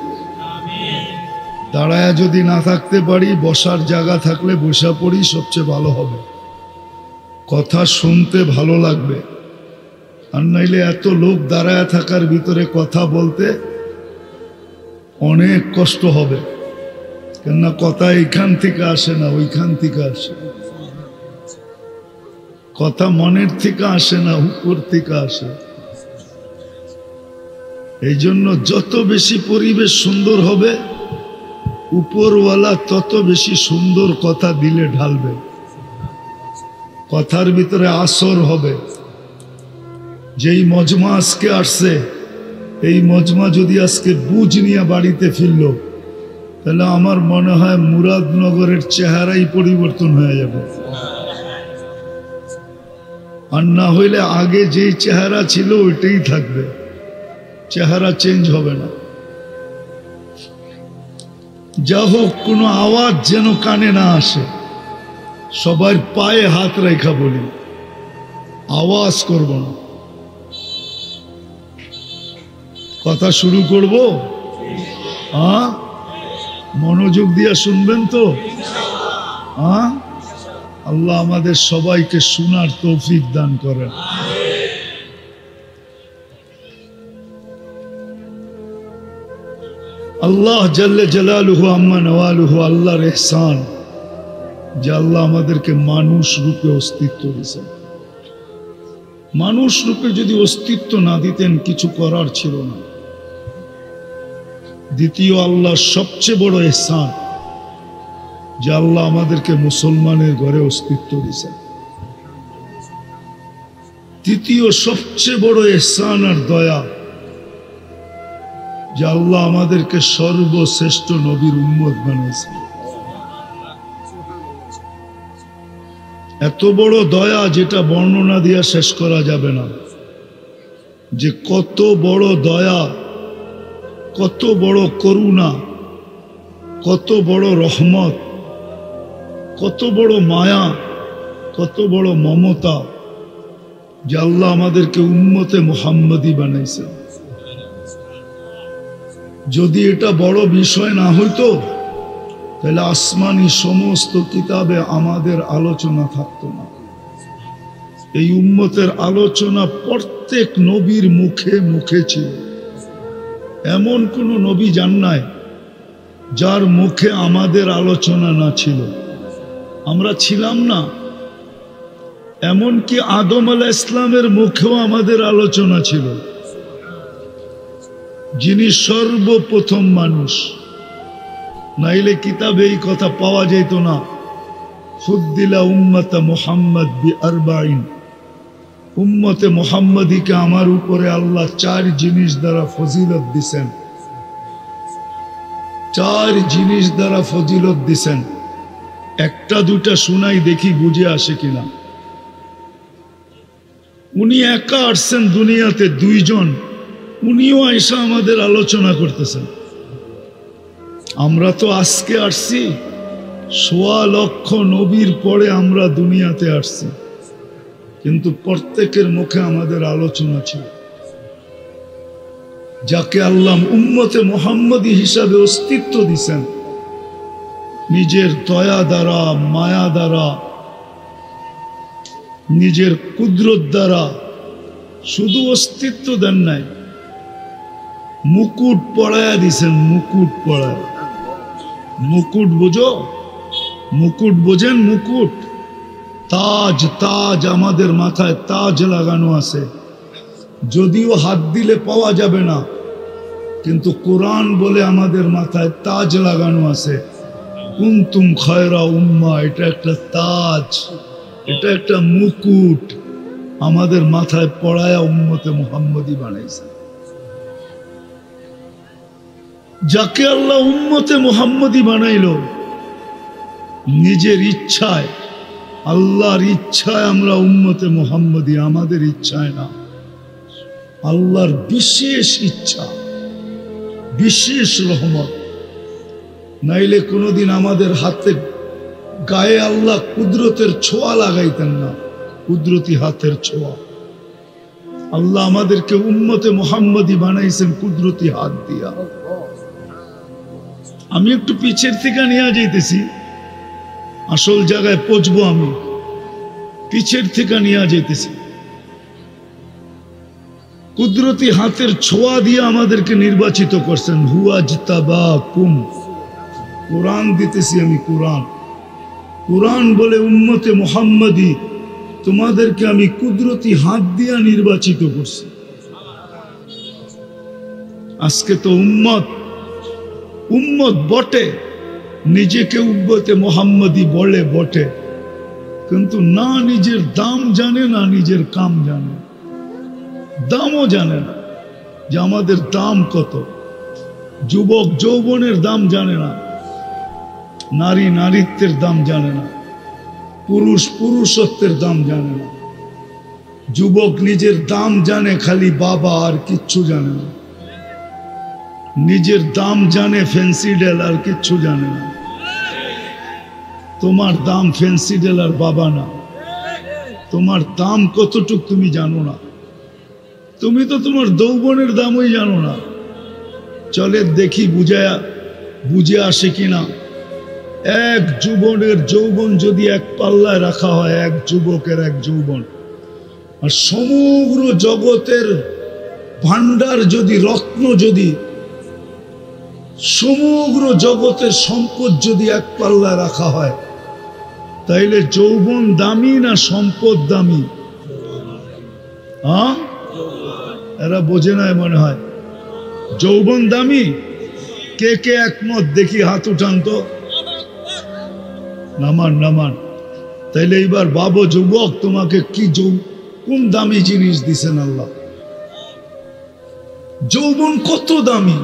দাঁড়ায় যদি না থাকতে পারি, বসার জায়গা থাকলে বসা পড়ি, সবচেয়ে ভালো হবে, কথা শুনতে ভালো লাগবে। আর নাইলে এত লোক দাঁড়ায় থাকার ভিতরে কথা বলতে অনেক কষ্ট হবে, কেননা কথা এইখান থেকে আসে না, ওইখান থেকে আসে, কথা মনের থেকে আসে না, উপর থেকে আসে। এই জন্য যত বেশি পরিবেশ সুন্দর হবে, উপরওয়ালা তত বেশি সুন্দর কথা দিলে ঢালবে। কথার ভিতরে আসর হবে। যেই মজমা আজকে আসছে, এই মজমা যদি আজকে বুঝ নিয়ে বাড়িতে ফিরলো, তাহলে আমার মনে হয় মুরাদনগরের চেহারাই পরিবর্তন হয়ে যাবে। আর না হইলে আগে যেই চেহারা ছিল ওইটাই থাকবে, চেহারা চেঞ্জ হবে না। যা হোক, কোনো আওয়াজ যেন কানে না আসে, সবার পায়ে হাত রেখা বলি, আওয়াজ করব না, কথা শুরু করব। হ্যাঁ, মনোযোগ দিয়া শুনবেন তো? হ্যাঁ, আল্লাহ আমাদের সবাইকে শোনার তৌফিক দান করেন। আল্লাহ জাল্লে জালালুহু আম্মা নওয়ালুহু, আল্লাহর ইহসান যে আল্লাহ আমাদেরকে মানুষ রূপে অস্তিত্ব দিয়েছেন। মানুষ রূপে যদি অস্তিত্ব না দিতেন কিছু করার ছিল না। দ্বিতীয় আল্লাহর সবচেয়ে বড় ইহসান যে আল্লাহ আমাদেরকে মুসলমানের ঘরে অস্তিত্ব দিয়েছেন। তৃতীয় সবচেয়ে বড় ইহসান আর দয়া যে আল্লাহ আমাদেরকে সর্বশ্রেষ্ঠ নবীর উম্মত বানিয়েছেন। এত বড় দয়া যেটা বর্ণনা দিয়ে শেষ করা যাবে না, যে কত বড় দয়া, কত বড় করুণা, কত বড় রহমত, কত বড় মায়া, কত বড় মমতা যে আল্লাহ আমাদেরকে উম্মতে মুহাম্মাদি বানাইছে। যদি এটা বড় বিষয় না হইতো তাহলে আসমানি সমস্ত কিতাবে আমাদের আলোচনা থাকতো না। এই উম্মতের আলোচনা প্রত্যেক নবীর মুখে মুখে ছিল। এমন কোন নবী জান্নায় যার মুখে আমাদের আলোচনা না ছিল, আমরা ছিলাম না। এমনকি আদম আলাইহিস সালামের মুখেও আমাদের আলোচনা ছিল, যিনি সর্বপ্রথম মানুষ। নাইলে কিতাবে এই কথা পাওয়া যেত না, ফুদ্দিলা উম্মতে মুহাম্মদ বিআরবাইন, উম্মতে মুহাম্মাদিকে আমার উপরে আল্লাহ চার জিনিস দ্বারা ফজিলত দিছেন, চার জিনিস দ্বারা ফজিলত দিছেন। একটা দুটা শুনাই দেখি বুঝে আসে কিনা। উনি একা আসছেন দুনিয়াতে, দুইজন, উনিও আয়সা আমাদের আলোচনা করতেছেন। আমরা তো আজকে আসছি, সোয়া লক্ষ নবীর পরে আমরা দুনিয়াতে আসছি, কিন্তু প্রত্যেকের মুখে আমাদের আলোচনা ছিল। যাকে আল্লাহ উম্মতে মুহাম্মাদি হিসাবে অস্তিত্ব দিয়েছেন, নিজের দয়া দ্বারা, মায়া দ্বারা, নিজের কুদরত দ্বারা শুধু অস্তিত্ব দেন নাই, মুকুট পরায়া দিয়েছেন। মুকুট পরায়া, মুকুট বোঝো? মুকুট বোঝেন? মুকুট, তাজ। তাজ আমাদের মাথায় তাজ লাগানো আছে, যদিও হাত দিলে পাওয়া যাবে না, কিন্তু কোরআন বলে আমাদের মাথায় তাজ লাগানো আছে। কুনতুম খায়রা উম্মা, এটা একটা তাজ, এটা একটা মুকুট আমাদের মাথায় পরায়া উম্মতে মুহাম্মাদি বানাইছে। যাকে আল্লাহ উম্মতে মুহাম্মাদি বানাইল নিজের ইচ্ছায়, আল্লাহর ইচ্ছায় আমরা উম্মতে মুহাম্মাদি, আমাদের ইচ্ছায় না, আল্লাহর বিশেষ ইচ্ছা, বিশেষ রহমত। নাইলে কোনোদিন আমাদের হাতে, গায়ে আল্লাহ কুদরতের ছোঁয়া লাগাইতেন না, কুদরতি হাতের ছোঁয়া। আল্লাহ আমাদেরকে উম্মতে মুহাম্মাদি বানাইছেন কুদরতি হাত দিয়া। আমি একটু পিছের থেকে নিয়ে যাইতেছি, আসল জায়গায় পৌঁছবো। আমি পিছের থেকে নিয়ে যাইতেছি, কুদরতি হাতের ছোঁয়া দিয়ে আমাদেরকে নির্বাচিত করছেন। হুয়াজতাবাকুম, কোরআন দিতেছি আমি, কোরআন। কোরআন বলে উম্মতে মুহাম্মাদি, তোমাদেরকে আমি কুদরতি হাত দিয়ে নির্বাচিত করছি। আজকে তো উম্মত উম্মত বটে, নিজেকে উম্মতে মুহাম্মাদি বলে বটে, কিন্তু না নিজের দাম জানে, না নিজের কাম জানে, দামও জানে না যে আমাদের দাম কত। যুবক যৌবনের দাম জানে না, নারী নারীত্বের দাম জানে না, পুরুষ পুরুষত্বের দাম জানে না। যুবক নিজের দাম জানে খালি বাবা, আর কিচ্ছু জানে না। নিজের দাম জানে ফ্যান্সি ডেল, আর কিচ্ছু জানে না। তোমার দাম ফ্যান্সি ডেল আর বাবা না, তোমার দাম কতটুক তুমি জানো না। তুমি তো তোমার যৌবনের দামই জানো না। চলে দেখি বুঝায়া বুঝে আসে কিনা। এক যুবনের যৌবন যদি এক পাল্লায় রাখা হয়, এক যুবকের এক যৌবন, আর সমগ্র জগতের ভান্ডার যদি, রত্ন যদি সমগ্র জগতের সম্পদ যদি এক পাল্লা রাখা হয়, তাইলে যৌবন দামি না সম্পদ দামি? হ্যাঁ, এরা বোঝে না মনে হয়। যৌবন দামি? কে কে একমত দেখি হাত উঠান তো। নামান নামান। তাইলে এইবার বাবু যুবক, তোমাকে কি কোন দামি জিনিস দিছেন আল্লাহ? যৌবন কত দামি!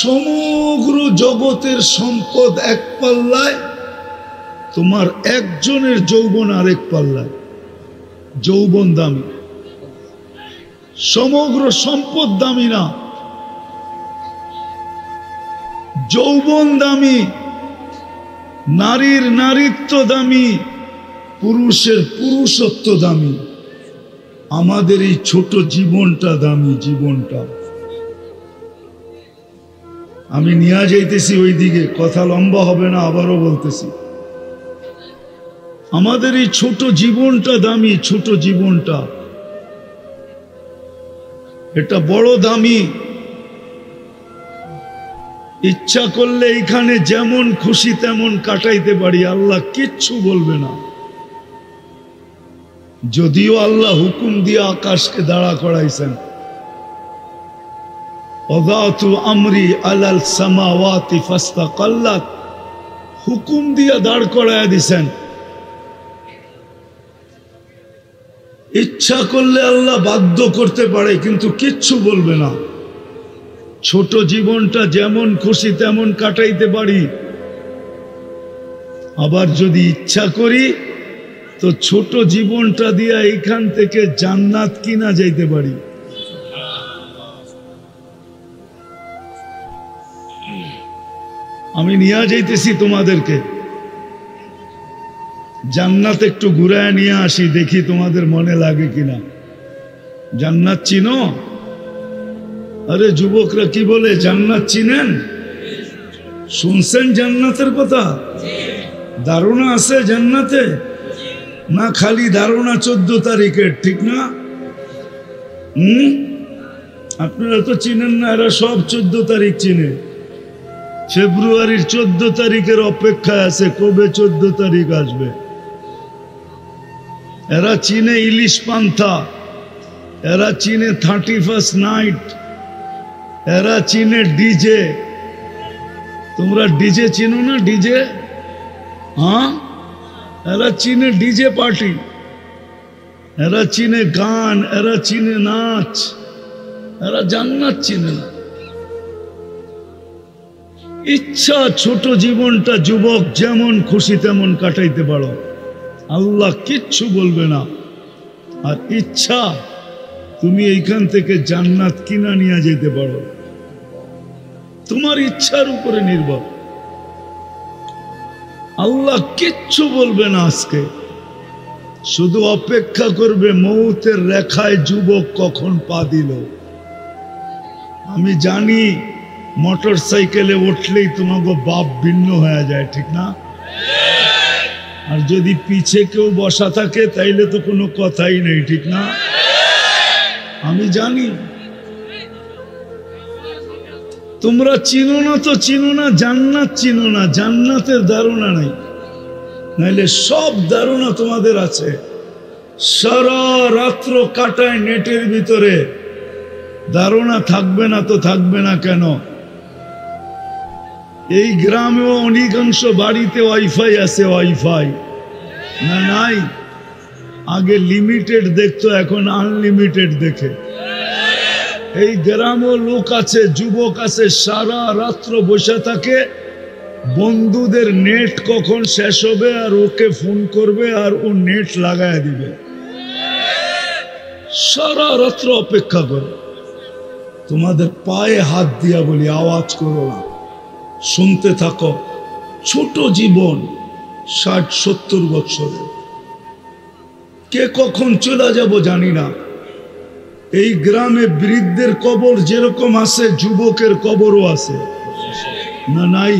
সমগ্র জগতের সম্পদ এক পাল্লায়, তোমার একজনের যৌবন আরেক পাল্লায়। যৌবন দামি, সমগ্র সম্পদ দামি না। যৌবন দামি, নারীর নারীত্ব দামি, পুরুষের পুরুষত্ব দামি। আমাদের এই ছোট জীবনটা দামি, জীবনটা। আমি নিয়ে যাইতেছি ওই দিকে, কথা লম্বা হবে না, আবারও বলতেছি, আমাদের এই ছোট জীবনটা দামি। ছোট জীবনটা এটা বড় দামি। ইচ্ছা করলে এখানে যেমন খুশি তেমন কাটাইতে পারি, আল্লাহ কিচ্ছু বলবে না। যদিও আল্লাহ হুকুম দিয়ে আকাশকে দাঁড়া করাইছেন, ওয়াদাতু আমরি আলাল সামাওয়াতি ফাস্তাকাল্লাত, হুকুম দিয়ে দাঁড় করাইয়া দিছেন। ইচ্ছা করলে আল্লাহ বাধ্য করতে পারে, কিন্তু কিচ্ছু বলবে না। ছোট জীবনটা যেমন খুশি তেমন কাটাইতে পারি, আবার যদি ইচ্ছা করি তো ছোট জীবনটা দিয়া এইখান থেকে জান্নাত কিনা যাইতে পারি। আমি নিয়ে যাইতেছি তোমাদেরকে জান্নাত, একটু ঘুরায় নিয়ে আসি, দেখি তোমাদের মনে লাগে কিনা। জান্নাত চিনো? আরে যুবকরা কি বলে, জান্নাত চিনেন? শুনছেন জান্নাতের কথা? ধারণা আছে জান্নাতে? না খালি ধারণা চোদ্দ তারিখের, ঠিক না? হম আপনারা তো চিনেন না, এরা সব চোদ্দ তারিখ চিনে। ফেব্রুয়ারির চোদ্দ তারিখের অপেক্ষায় আছে, কবে চোদ্দ তারিখ আসবে। এরা চিনে ইলিশ পান্থা, এরা চিনে থার্টি ফার্স্ট নাইট, এরা চিনে ডিজে। তোমরা ডিজে চিনো না? ডিজে, হ্যাঁ, এরা চিনে ডিজে পার্টি, এরা চিনে গান, এরা চিনে নাচ। এরা জান্নাত চিনে না। ইচ্ছা ছোট জীবনটা যুবক যেমন খুশি তেমন কাটাইতে পারো, আল্লাহ কিচ্ছু বলবে না। আর ইচ্ছা তুমি এইখান থেকে জান্নাত কিনা নিয়ে যেতে পারো, তোমার ইচ্ছার উপরে নির্ভর। আল্লাহ কিচ্ছু বলবে না আজকে, শুধু অপেক্ষা করবে মৌতের রেখায় যুবক কখন পা দিল। আমি জানি মোটর সাইকেলে উঠলেই তোমাকে বাপ ভিন্ন হয়ে যায়, ঠিক না? আর যদি পিছে কেউ বসা থাকে তাইলে তো কোনো কথাই নেই, ঠিক না? আমি জানি। তোমরা চিনো না তো চিনো না, জান্নাত চিনো না, জান্নাতের ধারণা নাই। নাইলে সব ধারণা তোমাদের আছে। সারা রাত্র কাটায় নেটের ভিতরে, ধারণা থাকবে না তো থাকবে না কেন? এই গ্রামেও অধিকাংশ বাড়িতে ওয়াইফাই আছে। ওয়াইফাই না নাই? আগে লিমিটেড দেখতো, এখন আনলিমিটেড দেখে। এই গ্রামও লোক আছে, যুবক আছে, সারা রাত্র বসে থাকে বন্ধুদের নেট কখন শেষ হবে, আর ওকে ফোন করবে আর ও নেট লাগায় দিবে। সারা রাত্র অপেক্ষা করে। তোমাদের পায়ে হাত দিয়া বলি, আওয়াজ করো না, শুনতে থাকো। ছোট জীবন, ষাট সত্তর বছরে কে কখন চলে যাব জানি না। এই গ্রামে বৃদ্ধের কবর যেরকম আছে, যুবকের কবরও আছে, না নাই?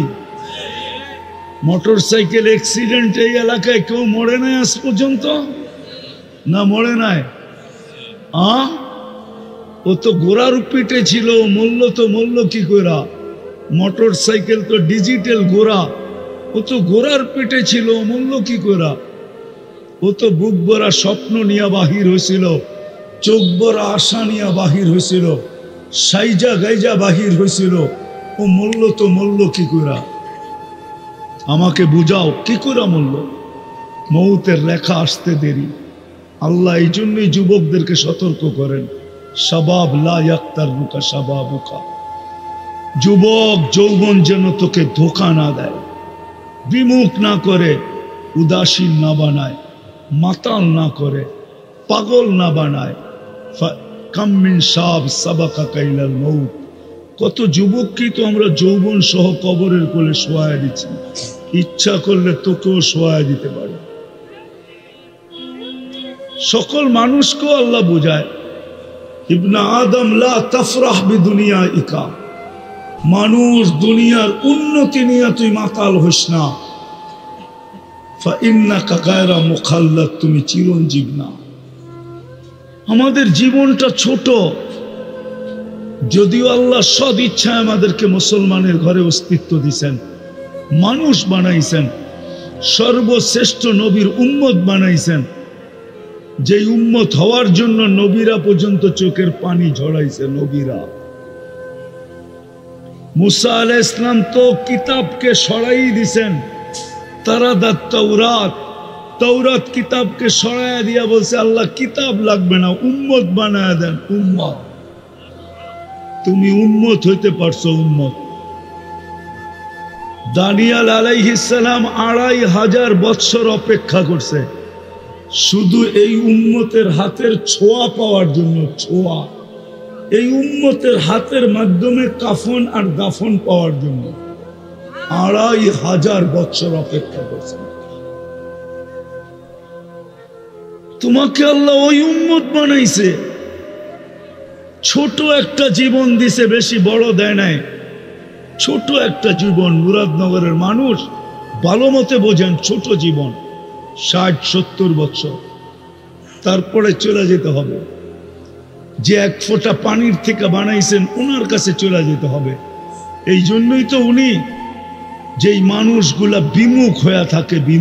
মোটর সাইকেল অ্যাক্সিডেন্ট এই এলাকায় কেউ মরে নাই আজ পর্যন্ত? না মরে নাই? আ ও তো গোড়ার পেটে ছিল, মূল্য তো মূল্য কি গোড়া, মোটর সাইকেল তো ডিজিটাল গোড়া, ও তো গোড়ার পেটে ছিল, মূল্য কি গোড়া, ও তো বুক ভরা স্বপ্ন নিয়ে বাহির হয়েছিল, চোখ ভরা আশা নিয়ে বাহির হয়েছিল, সাইজা গাইজা বাহির হয়েছিল, ও মূল্য তো মূল্য কি গোড়া, আমাকে বুঝাও কি করে মূল্য। মৌতের রেখা আসতে দেরি। আল্লাহ এই জন্যই যুবকদেরকে সতর্ক করেন, শাবাব লা ইয়াক্তারুকা শাবাবুকা, যুবক যৌবন যেন তোকে ধোঁকা না দেয়, বিমুখ না করে, উদাসীন না বানায়, মাতাল না করে, পাগল না বানায়। কাম্মিন শাব সাবাকা কাইলাল মউত, কত যুবককেই তো আমরা যৌবন সহ কবরের কোলে শোয়া দিচ্ছি, ইচ্ছা করলে তোকেও শোয়া দিতে পারে। সকল মানুষকেও আল্লাহ বোঝায়, ইবনা আদম লা তাফরাহ বিদুনিয়া ইকা, মানুষ দুনিয়ার উন্নতি নিয়ে তুই মাতাল হস না, ফা ইন্নাকা গায়রা মুখাল্লাদ, তুমি চিরঞ্জীব না। আমাদের জীবনটা ছোট, যদিও আল্লাহ সদ ইচ্ছায় আমাদেরকে মুসলমানের ঘরে অস্তিত্ব দিয়েছেন, মানুষ বানাইছেন, সর্বশ্রেষ্ঠ নবীর উম্মত বানাইছেন, যে উম্মত হওয়ার জন্য নবীরা পর্যন্ত চোখের পানি ঝরাইছে। নবীরা মুসা আলাইহিস সালাম তো কিতাবকে সরাই দিছেন, তারা দা তাওরাত, তাওরাত কিতাবকে সরাইয়া দিয়া বলছে আল্লাহ কিতাব লাগবে না, উম্মত বানায়া দেন। উম্মত তুমি উম্মত হইতে পারছো উম্মত। দানিয়াল আলাইহিস সালাম আড়াই হাজার বৎসর অপেক্ষা করছে শুধু এই উম্মতের হাতের ছোঁয়া পাওয়ার জন্য, ছোঁয়া, এই উম্মতের হাতের মাধ্যমে কাফন আর দাফন পাওয়ার জন্য আড়াই হাজার বছর অপেক্ষা করছে। তোমাকে আল্লাহ ওই উম্মত বানাইছে, ছোট একটা জীবন দিছে, বেশি বড় দেয় নাই, ছোট একটা জীবন। মুরাদনগরের মানুষ ভালো মতে বোঝেন ছোট জীবন, ষাট সত্তর বছর, তারপরে চলে যেতে হবে। যে এক ফোঁটা পানির থেকে বানাইছেন ওনার কাছে চলে যেতে হবে। এই জন্যই তো উনি যেই মানুষগুলা বিমুখ হয়ে থাকে, বিমুখ